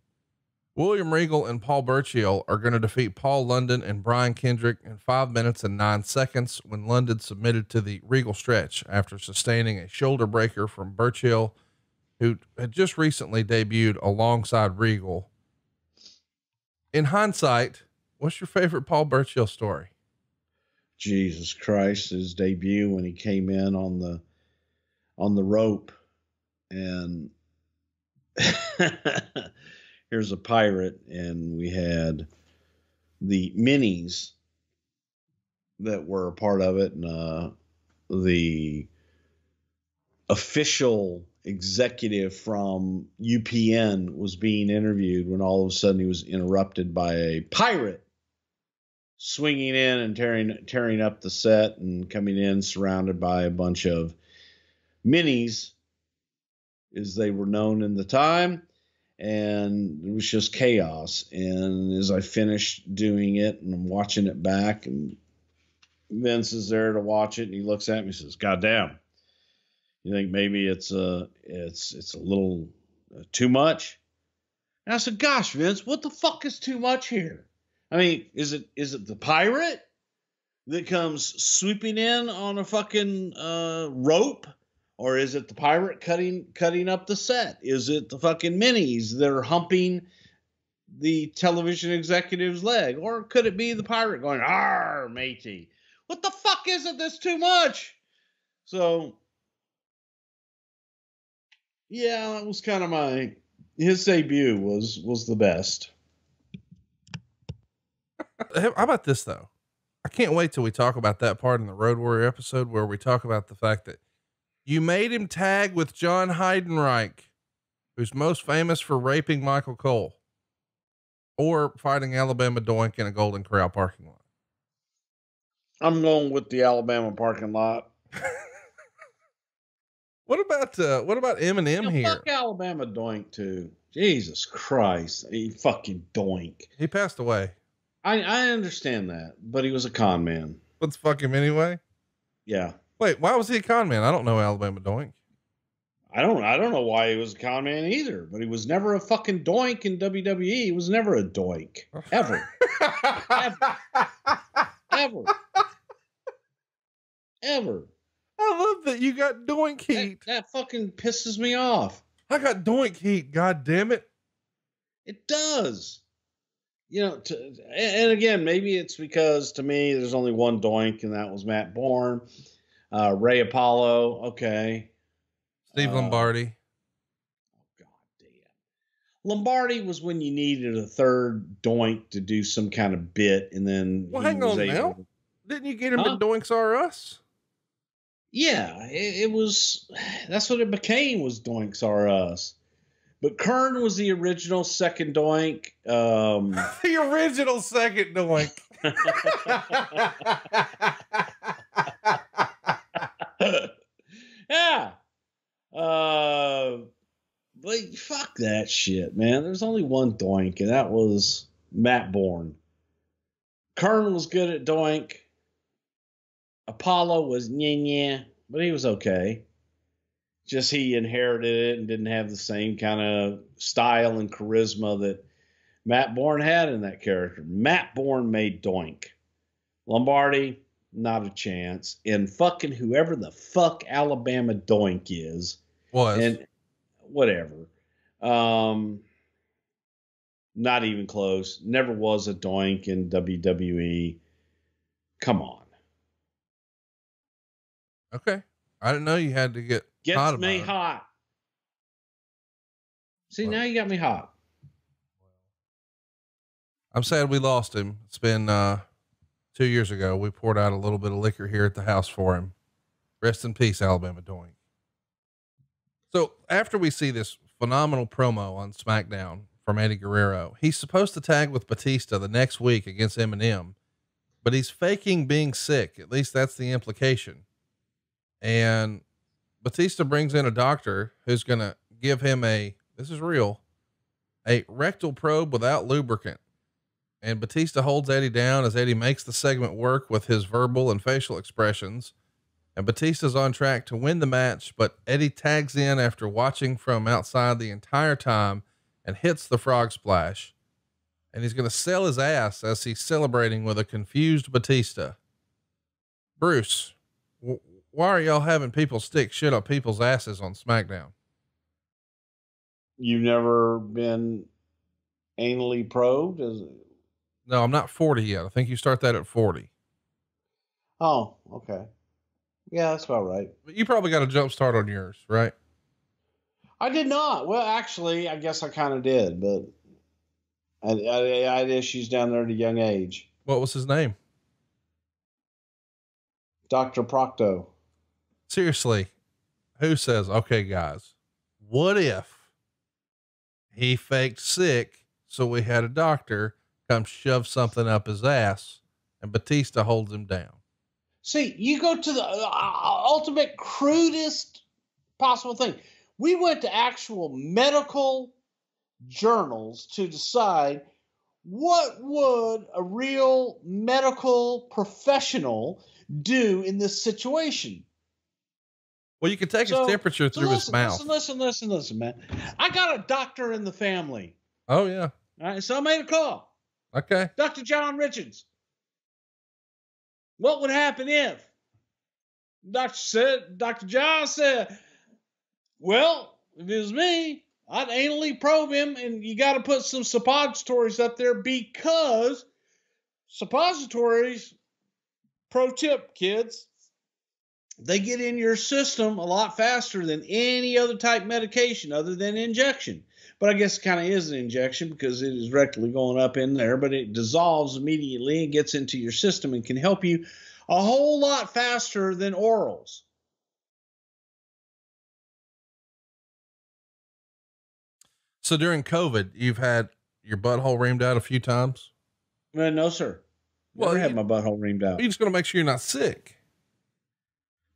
William Regal and Paul Burchill are going to defeat Paul London and Brian Kendrick in 5 minutes and 9 seconds when London submitted to the Regal stretch after sustaining a shoulder breaker from Burchill, who had just recently debuted alongside Regal. In hindsight, what's your favorite Paul Burchill story? Jesus Christ, his debut when he came in on the rope, and here's a pirate, and we had the minis that were a part of it, and the official executive from UPN was being interviewed when all of a sudden he was interrupted by a pirate swinging in and tearing up the set and coming in surrounded by a bunch of minis, as they were known in the time. And it was just chaos. And as I finished doing it and I'm watching it back, and Vince is there to watch it, and he looks at me and says, "God damn. You think maybe it's a little too much?" And I said, "Gosh, Vince, what the fuck is too much here? I mean, is it the pirate that comes swooping in on a fucking rope, or is it the pirate cutting up the set? Is it the fucking minis that are humping the television executive's leg, or could it be the pirate going, 'Arr, matey'? What the fuck is it that's too much?" So, yeah, that was kind of his debut was the best. How about this though? I can't wait till we talk about that part in the Road Warrior episode where we talk about the fact that you made him tag with John Heidenreich, who's most famous for raping Michael Cole or fighting Alabama Doink in a Golden Corral parking lot. I'm going with the Alabama parking lot. What about Eminem here? Fuck Alabama Doink too. Jesus Christ, he fucking Doink. He passed away. I understand that, but he was a con man. Let's fuck him anyway. Yeah. Wait, why was he a con man? I don't know Alabama Doink. I don't know why he was a con man either. But he was never a fucking Doink in WWE. He was never a Doink ever. ever. I love that you got Doink heat. That fucking pisses me off. I got Doink heat. God damn it. It does. You know, and again, maybe it's because to me, there's only one Doink, and that was Matt Bourne, Ray Apollo. Okay. Steve Lombardi. Oh, God damn. Lombardi was when you needed a third Doink to do some kind of bit. And then, well, hang on now. Didn't you get him in Doinks R Us? Yeah, it was, that's what it became, was Doinks R Us. But Kern was the original second doink. The original second doink. Yeah. Like, fuck that shit, man. There's only one doink, and that was Matt Bourne. Kern was good at doink. Apollo was nyeh, but he was okay. Just he inherited it and didn't have the same kind of style and charisma that Matt Bourne had in that character. Matt Bourne made doink. Lombardi, not a chance. And fucking whoever the fuck Alabama doink is. Was. And whatever. Not even close. Never was a doink in WWE. Come on. Okay. I didn't know you had to get hot about it. Gets me hot. See, now you got me hot. I'm sad we lost him. It's been 2 years ago. We poured out a little bit of liquor here at the house for him. Rest in peace, Alabama doink. So after we see this phenomenal promo on SmackDown from Eddie Guerrero, he's supposed to tag with Batista the next week against Eminem, but he's faking being sick. At least that's the implication. And Batista brings in a doctor who's going to give him a, this is real, a rectal probe without lubricant. And Batista holds Eddie down as Eddie makes the segment work with his verbal and facial expressions. And Batista's on track to win the match, but Eddie tags in after watching from outside the entire time and hits the frog splash. And he's going to sell his ass as he's celebrating with a confused Batista. Bruce, why are y'all having people stick shit up people's asses on SmackDown? You've never been anally probed? Is it? No, I'm not 40 yet. I think you start that at 40. Oh, okay. Yeah, that's about right. But you probably got a jump start on yours, right? I did not. Well, actually, I guess I kind of did, but I had issues down there at a young age. What was his name? Dr. Procto. Seriously, who says, okay, guys, what if he faked sick so we had a doctor come shove something up his ass and Batista holds him down? See, you go to the ultimate crudest possible thing. We went to actual medical journals to decide what would a real medical professional do in this situation. Well, you can take his temperature through his mouth. Listen, man. I got a doctor in the family. Oh, yeah. All right, so I made a call. Okay. Dr. John Richards. What would happen if? Dr. John said, well, if it was me, I'd anally probe him, and you got to put some suppositories up there because suppositories, pro tip, kids, they get in your system a lot faster than any other type medication other than injection. But I guess it kind of is an injection because it is rectally going up in there, but it dissolves immediately and gets into your system and can help you a whole lot faster than orals. So during COVID, you've had your butthole reamed out a few times? No, sir. Well, I had my butthole reamed out. You're just going to make sure you're not sick.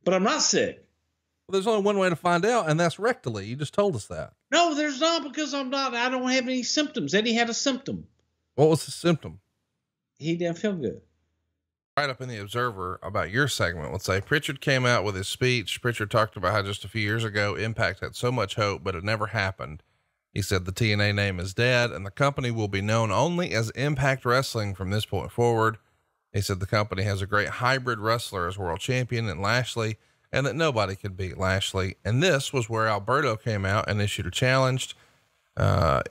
But I'm not sick. Well, there's only one way to find out, and that's rectally. You just told us that. No, there's not, because I'm not. I don't have any symptoms. Eddie had a symptom. What was the symptom? He didn't feel good. Right up in the Observer about your segment, let's say Pritchard came out with his speech. Pritchard talked about how just a few years ago, Impact had so much hope, but it never happened. He said the TNA name is dead and the company will be known only as Impact Wrestling from this point forward. He said the company has a great hybrid wrestler as world champion and Lashley, and that nobody could beat Lashley. And this was where Alberto came out and issued a challenge.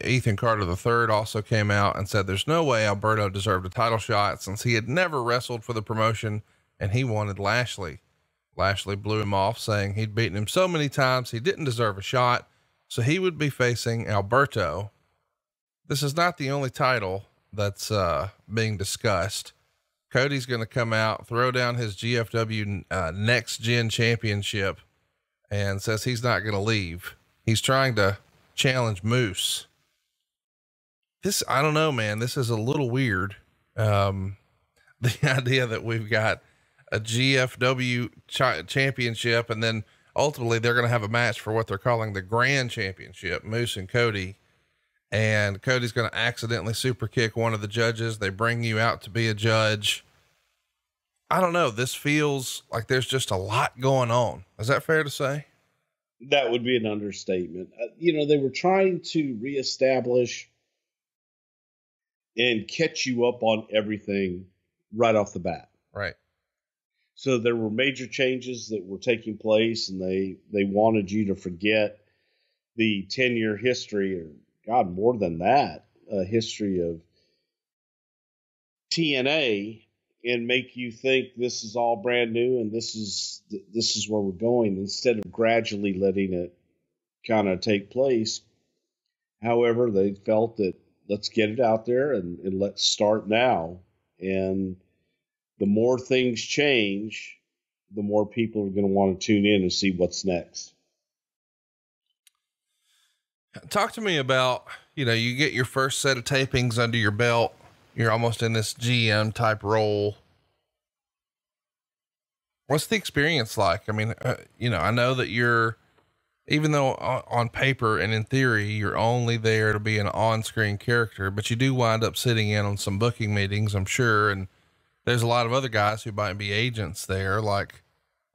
Ethan Carter III also came out and said there's no way Alberto deserved a title shot since he had never wrestled for the promotion and he wanted Lashley. Lashley blew him off, saying he'd beaten him so many times he didn't deserve a shot, so he would be facing Alberto. This is not the only title that's being discussed. Cody's going to come out, throw down his GFW Next Gen Championship, and says he's not going to leave. He's trying to challenge Moose. This, I don't know, man, this is a little weird. The idea that we've got a GFW championship, and then ultimately they're going to have a match for what they're calling the Grand Championship, Moose and Cody. And Cody's going to accidentally super kick one of the judges. They bring you out to be a judge. I don't know. This feels like there's just a lot going on. Is that fair to say? That would be an understatement. You know, they were trying to reestablish and catch you up on everything right off the bat. Right. So there were major changes that were taking place, and they wanted you to forget the 10-year history, or God, more than that, history of TNA, and make you think this is all brand new and this is where we're going, instead of gradually letting it kind of take place. However, they felt that let's get it out there and let's start now. And the more things change, the more people are going to want to tune in and see what's next. Talk to me about, you know, you get your first set of tapings under your belt. You're almost in this GM type role. What's the experience like? I mean, you know, I know that you're, even though on paper and in theory, you're only there to be an on-screen character, but you do wind up sitting in on some booking meetings, I'm sure. And there's a lot of other guys who might be agents there. Like,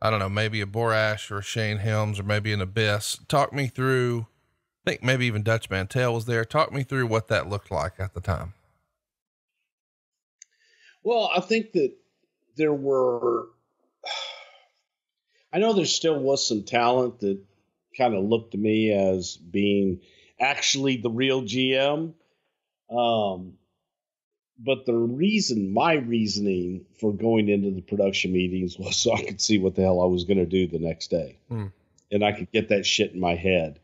I don't know, maybe a Borash or a Shane Helms or maybe an Abyss. Talk me through, I think maybe even Dutch Mantel was there. Talk me through what that looked like at the time. Well, I think that there were, I know there still was some talent that kind of looked to me as being actually the real GM. But the reason, my reasoning for going into the production meetings was so I could see what the hell I was going to do the next day. Mm. And I could get that shit in my head.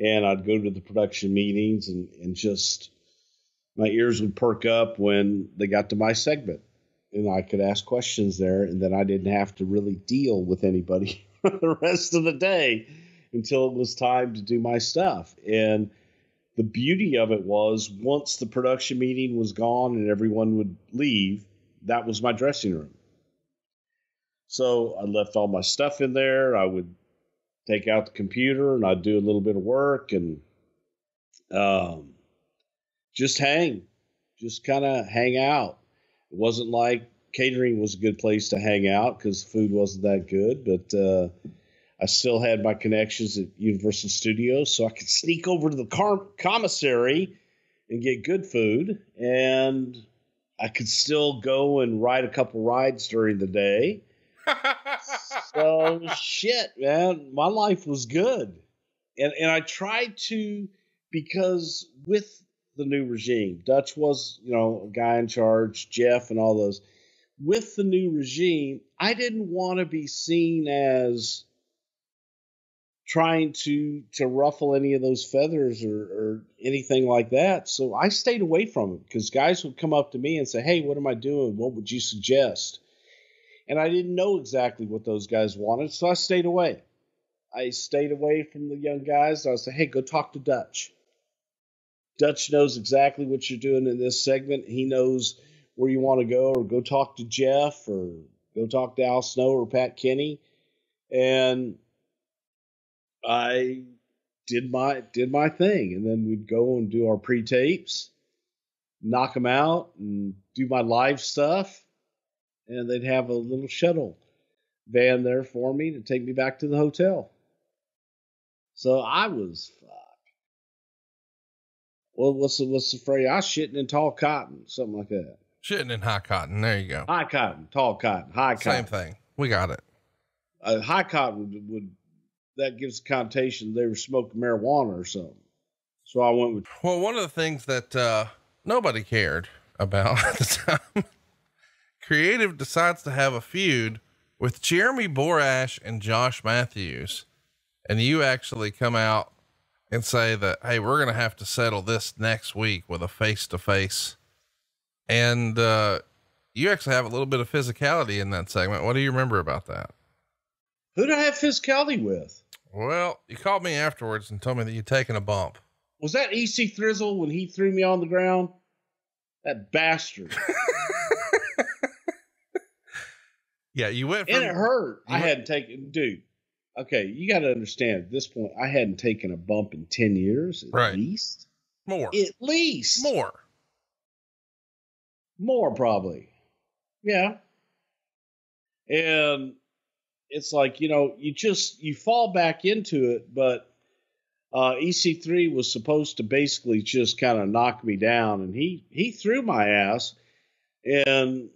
And I'd go to the production meetings and just, my ears would perk up when they got to my segment and I could ask questions there. And then I didn't have to really deal with anybody for the rest of the day until it was time to do my stuff. And the beauty of it was, once the production meeting was gone and everyone would leave, that was my dressing room. So I left all my stuff in there. I would take out the computer and I'd do a little bit of work and, just kind of hang out. It wasn't like catering was a good place to hang out because food wasn't that good, but I still had my connections at Universal Studios, so I could sneak over to the commissary and get good food, and I could still go and ride a couple rides during the day. So shit, man, my life was good. And I tried to, because with the new regime, Dutch was, you know, a guy in charge, Jeff and all those. With the new regime, I didn't want to be seen as trying to ruffle any of those feathers or anything like that. So I stayed away from it, because guys would come up to me and say, hey, what am I doing? What would you suggest? And I didn't know exactly what those guys wanted, so I stayed away. I stayed away from the young guys. I would say, hey, go talk to Dutch. Dutch knows exactly what you're doing in this segment. He knows where you want to go, or go talk to Jeff, or go talk to Al Snow or Pat Kenny. And I did my thing. And then we'd go and do our pre-tapes, knock them out, and do my live stuff. And they'd have a little shuttle van there for me to take me back to the hotel. So I was, well, what's the phrase? I was shitting in tall cotton, something like that. Shitting in high cotton. There you go. High cotton, tall cotton, high cotton. Same thing. We got it. High cotton would that gives the connotation they were smoking marijuana or something. So I went with. Well, one of the things that nobody cared about at the time, Creative decides to have a feud with Jeremy Borash and Josh Matthews, and you actually come out and say that, hey, we're going to have to settle this next week with a face-to-face. And, you actually have a little bit of physicality in that segment. What do you remember about that? Who do I have physicality with? Well, you called me afterwards and told me that you'd taken a bump. Was that EC Thrizzle when he threw me on the ground? That bastard. Yeah, you went from, and it hurt. I hadn't taken, dude. Okay, you got to understand at this point, I hadn't taken a bump in 10 years at least. More. At least. More. More, probably. Yeah. And it's like, you know, you fall back into it, but EC3 was supposed to basically just kind of knock me down, and he threw my ass, and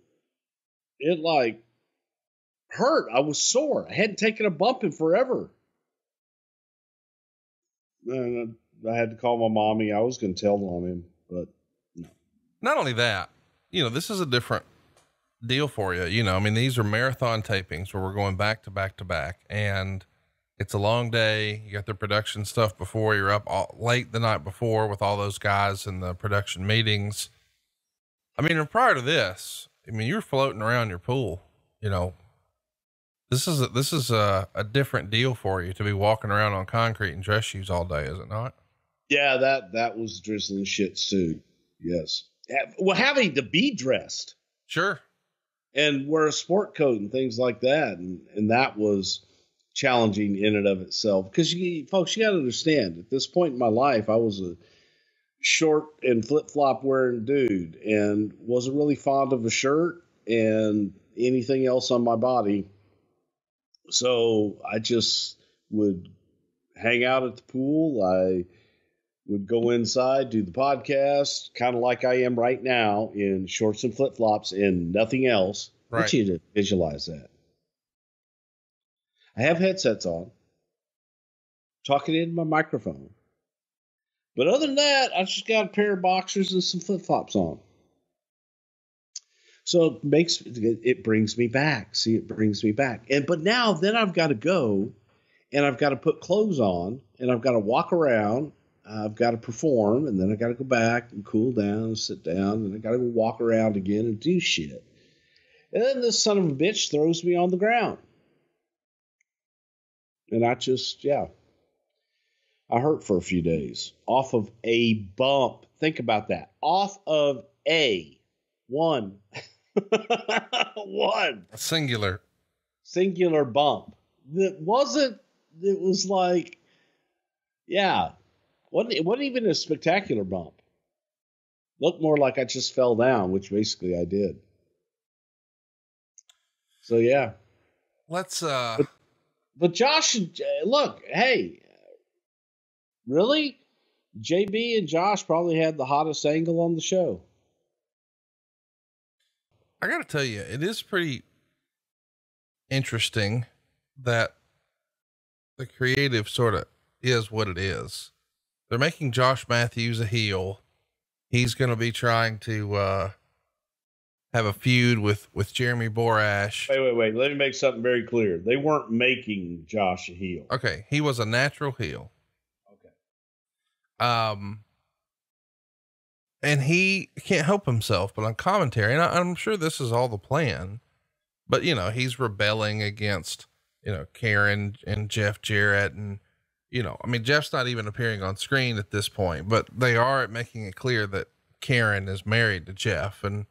it like hurt. I was sore. I hadn't taken a bump in forever. And I had to call my mommy. I was going to tell on him, but no. Not only that, you know, this is a different deal for you. You know, I mean, these are marathon tapings where we're going back to back to back, and it's a long day. You got the production stuff before, you're up late the night before with all those guys in the production meetings. I mean, and prior to this, I mean, you're floating around your pool, you know, this is a different deal for you to be walking around on concrete in dress shoes all day. Is it not? Yeah. That was drizzling shit suit. Yes. Well, having to be dressed. Sure. And wear a sport coat and things like that. And that was challenging in and of itself. Because folks, you got to understand, at this point in my life, I was a short and flip-flop wearing dude and wasn't really fond of a shirt and anything else on my body. So I just would hang out at the pool. I would go inside, do the podcast, kind of like I am right now, in shorts and flip-flops and nothing else. Right. I want you to visualize that. I have headsets on, talking into my microphone. But other than that, I just got a pair of boxers and some flip-flops on. So it brings me back. See, it brings me back. But now then I've got to go, and I've got to put clothes on, and I've got to walk around. I've got to perform, and then I got to go back and cool down and sit down, and I got to go walk around again and do shit. And then this son of a bitch throws me on the ground. And I just, I hurt for a few days off of a bump. Think about that. Off of one. One. A singular bump. It wasn't even a spectacular bump. Looked more like I just fell down, which basically I did. So, yeah. But Josh, look, hey, really? JB and Josh probably had the hottest angle on the show. I got to tell you, it is pretty interesting that the creative sort of is what it is. They're making Josh Matthews a heel. He's going to be trying to have a feud with Jeremy Borash. Wait. Let me make something very clear. They weren't making Josh a heel. Okay. He was a natural heel. Okay. And he can't help himself, but on commentary, and I'm sure this is all the plan, but you know, he's rebelling against, you know, Karen and Jeff Jarrett, and, you know, I mean, Jeff's not even appearing on screen at this point, but they are making it clear that Karen is married to Jeff, and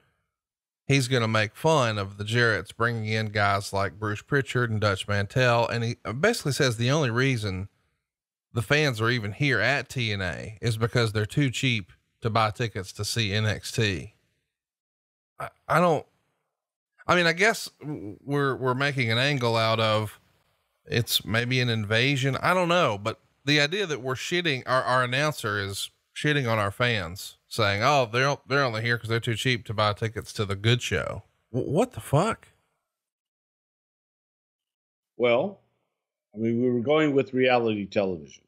he's going to make fun of the Jarretts bringing in guys like Bruce Pritchard and Dutch Mantel. And he basically says the only reason the fans are even here at TNA is because they're too cheap to buy tickets to see NXT. I guess we're making an angle out of it's maybe an invasion. I don't know. But the idea that we're shitting, our announcer is shitting on our fans, saying, oh, they're only here because they're too cheap to buy tickets to the good show. What the fuck? Well, I mean, we were going with reality television.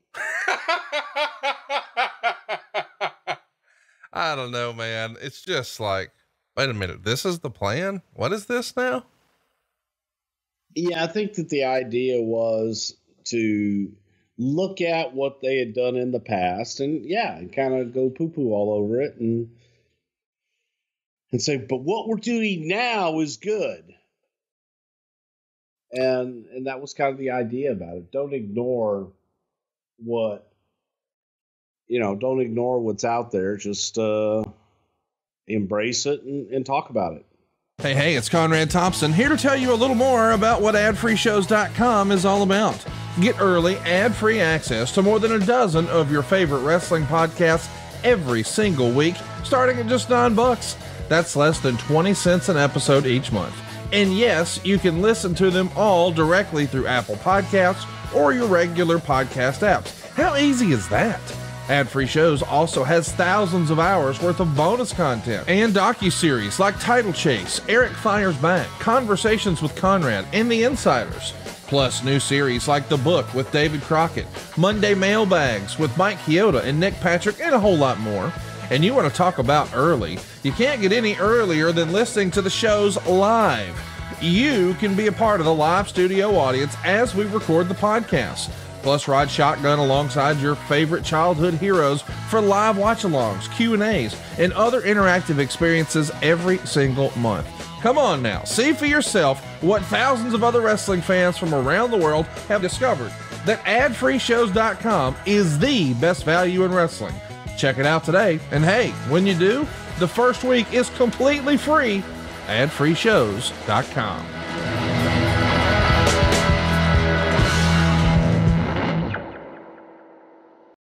I don't know, man. It's just like, wait a minute, this is the plan? What is this now? Yeah, I think that the idea was to look at what they had done in the past and kind of go poo-poo all over it and say, but what we're doing now is good. And that was kind of the idea about it. Don't ignore what you know, don't ignore what's out there. Just embrace it and talk about it. Hey, hey, it's Conrad Thompson here to tell you a little more about what AdFreeShows.com is all about. Get early ad-free access to more than a dozen of your favorite wrestling podcasts every single week, starting at just $9. That's less than 20 cents an episode each month. And yes, you can listen to them all directly through Apple Podcasts or your regular podcast apps. How easy is that? Ad-Free Shows also has thousands of hours worth of bonus content and docuseries like Title Chase, Eric Fires Back, Conversations with Conrad, and The Insiders. Plus new series like The Book with David Crockett, Monday Mailbags with Mike Chioda and Nick Patrick, and a whole lot more. And you want to talk about early? You can't get any earlier than listening to the shows live. You can be a part of the live studio audience as we record the podcast. Plus, ride shotgun alongside your favorite childhood heroes for live watch-alongs, Q&As, and other interactive experiences every single month. Come on now, see for yourself what thousands of other wrestling fans from around the world have discovered, that adfreeshows.com is the best value in wrestling. Check it out today, and hey, when you do, the first week is completely free. Adfreeshows.com.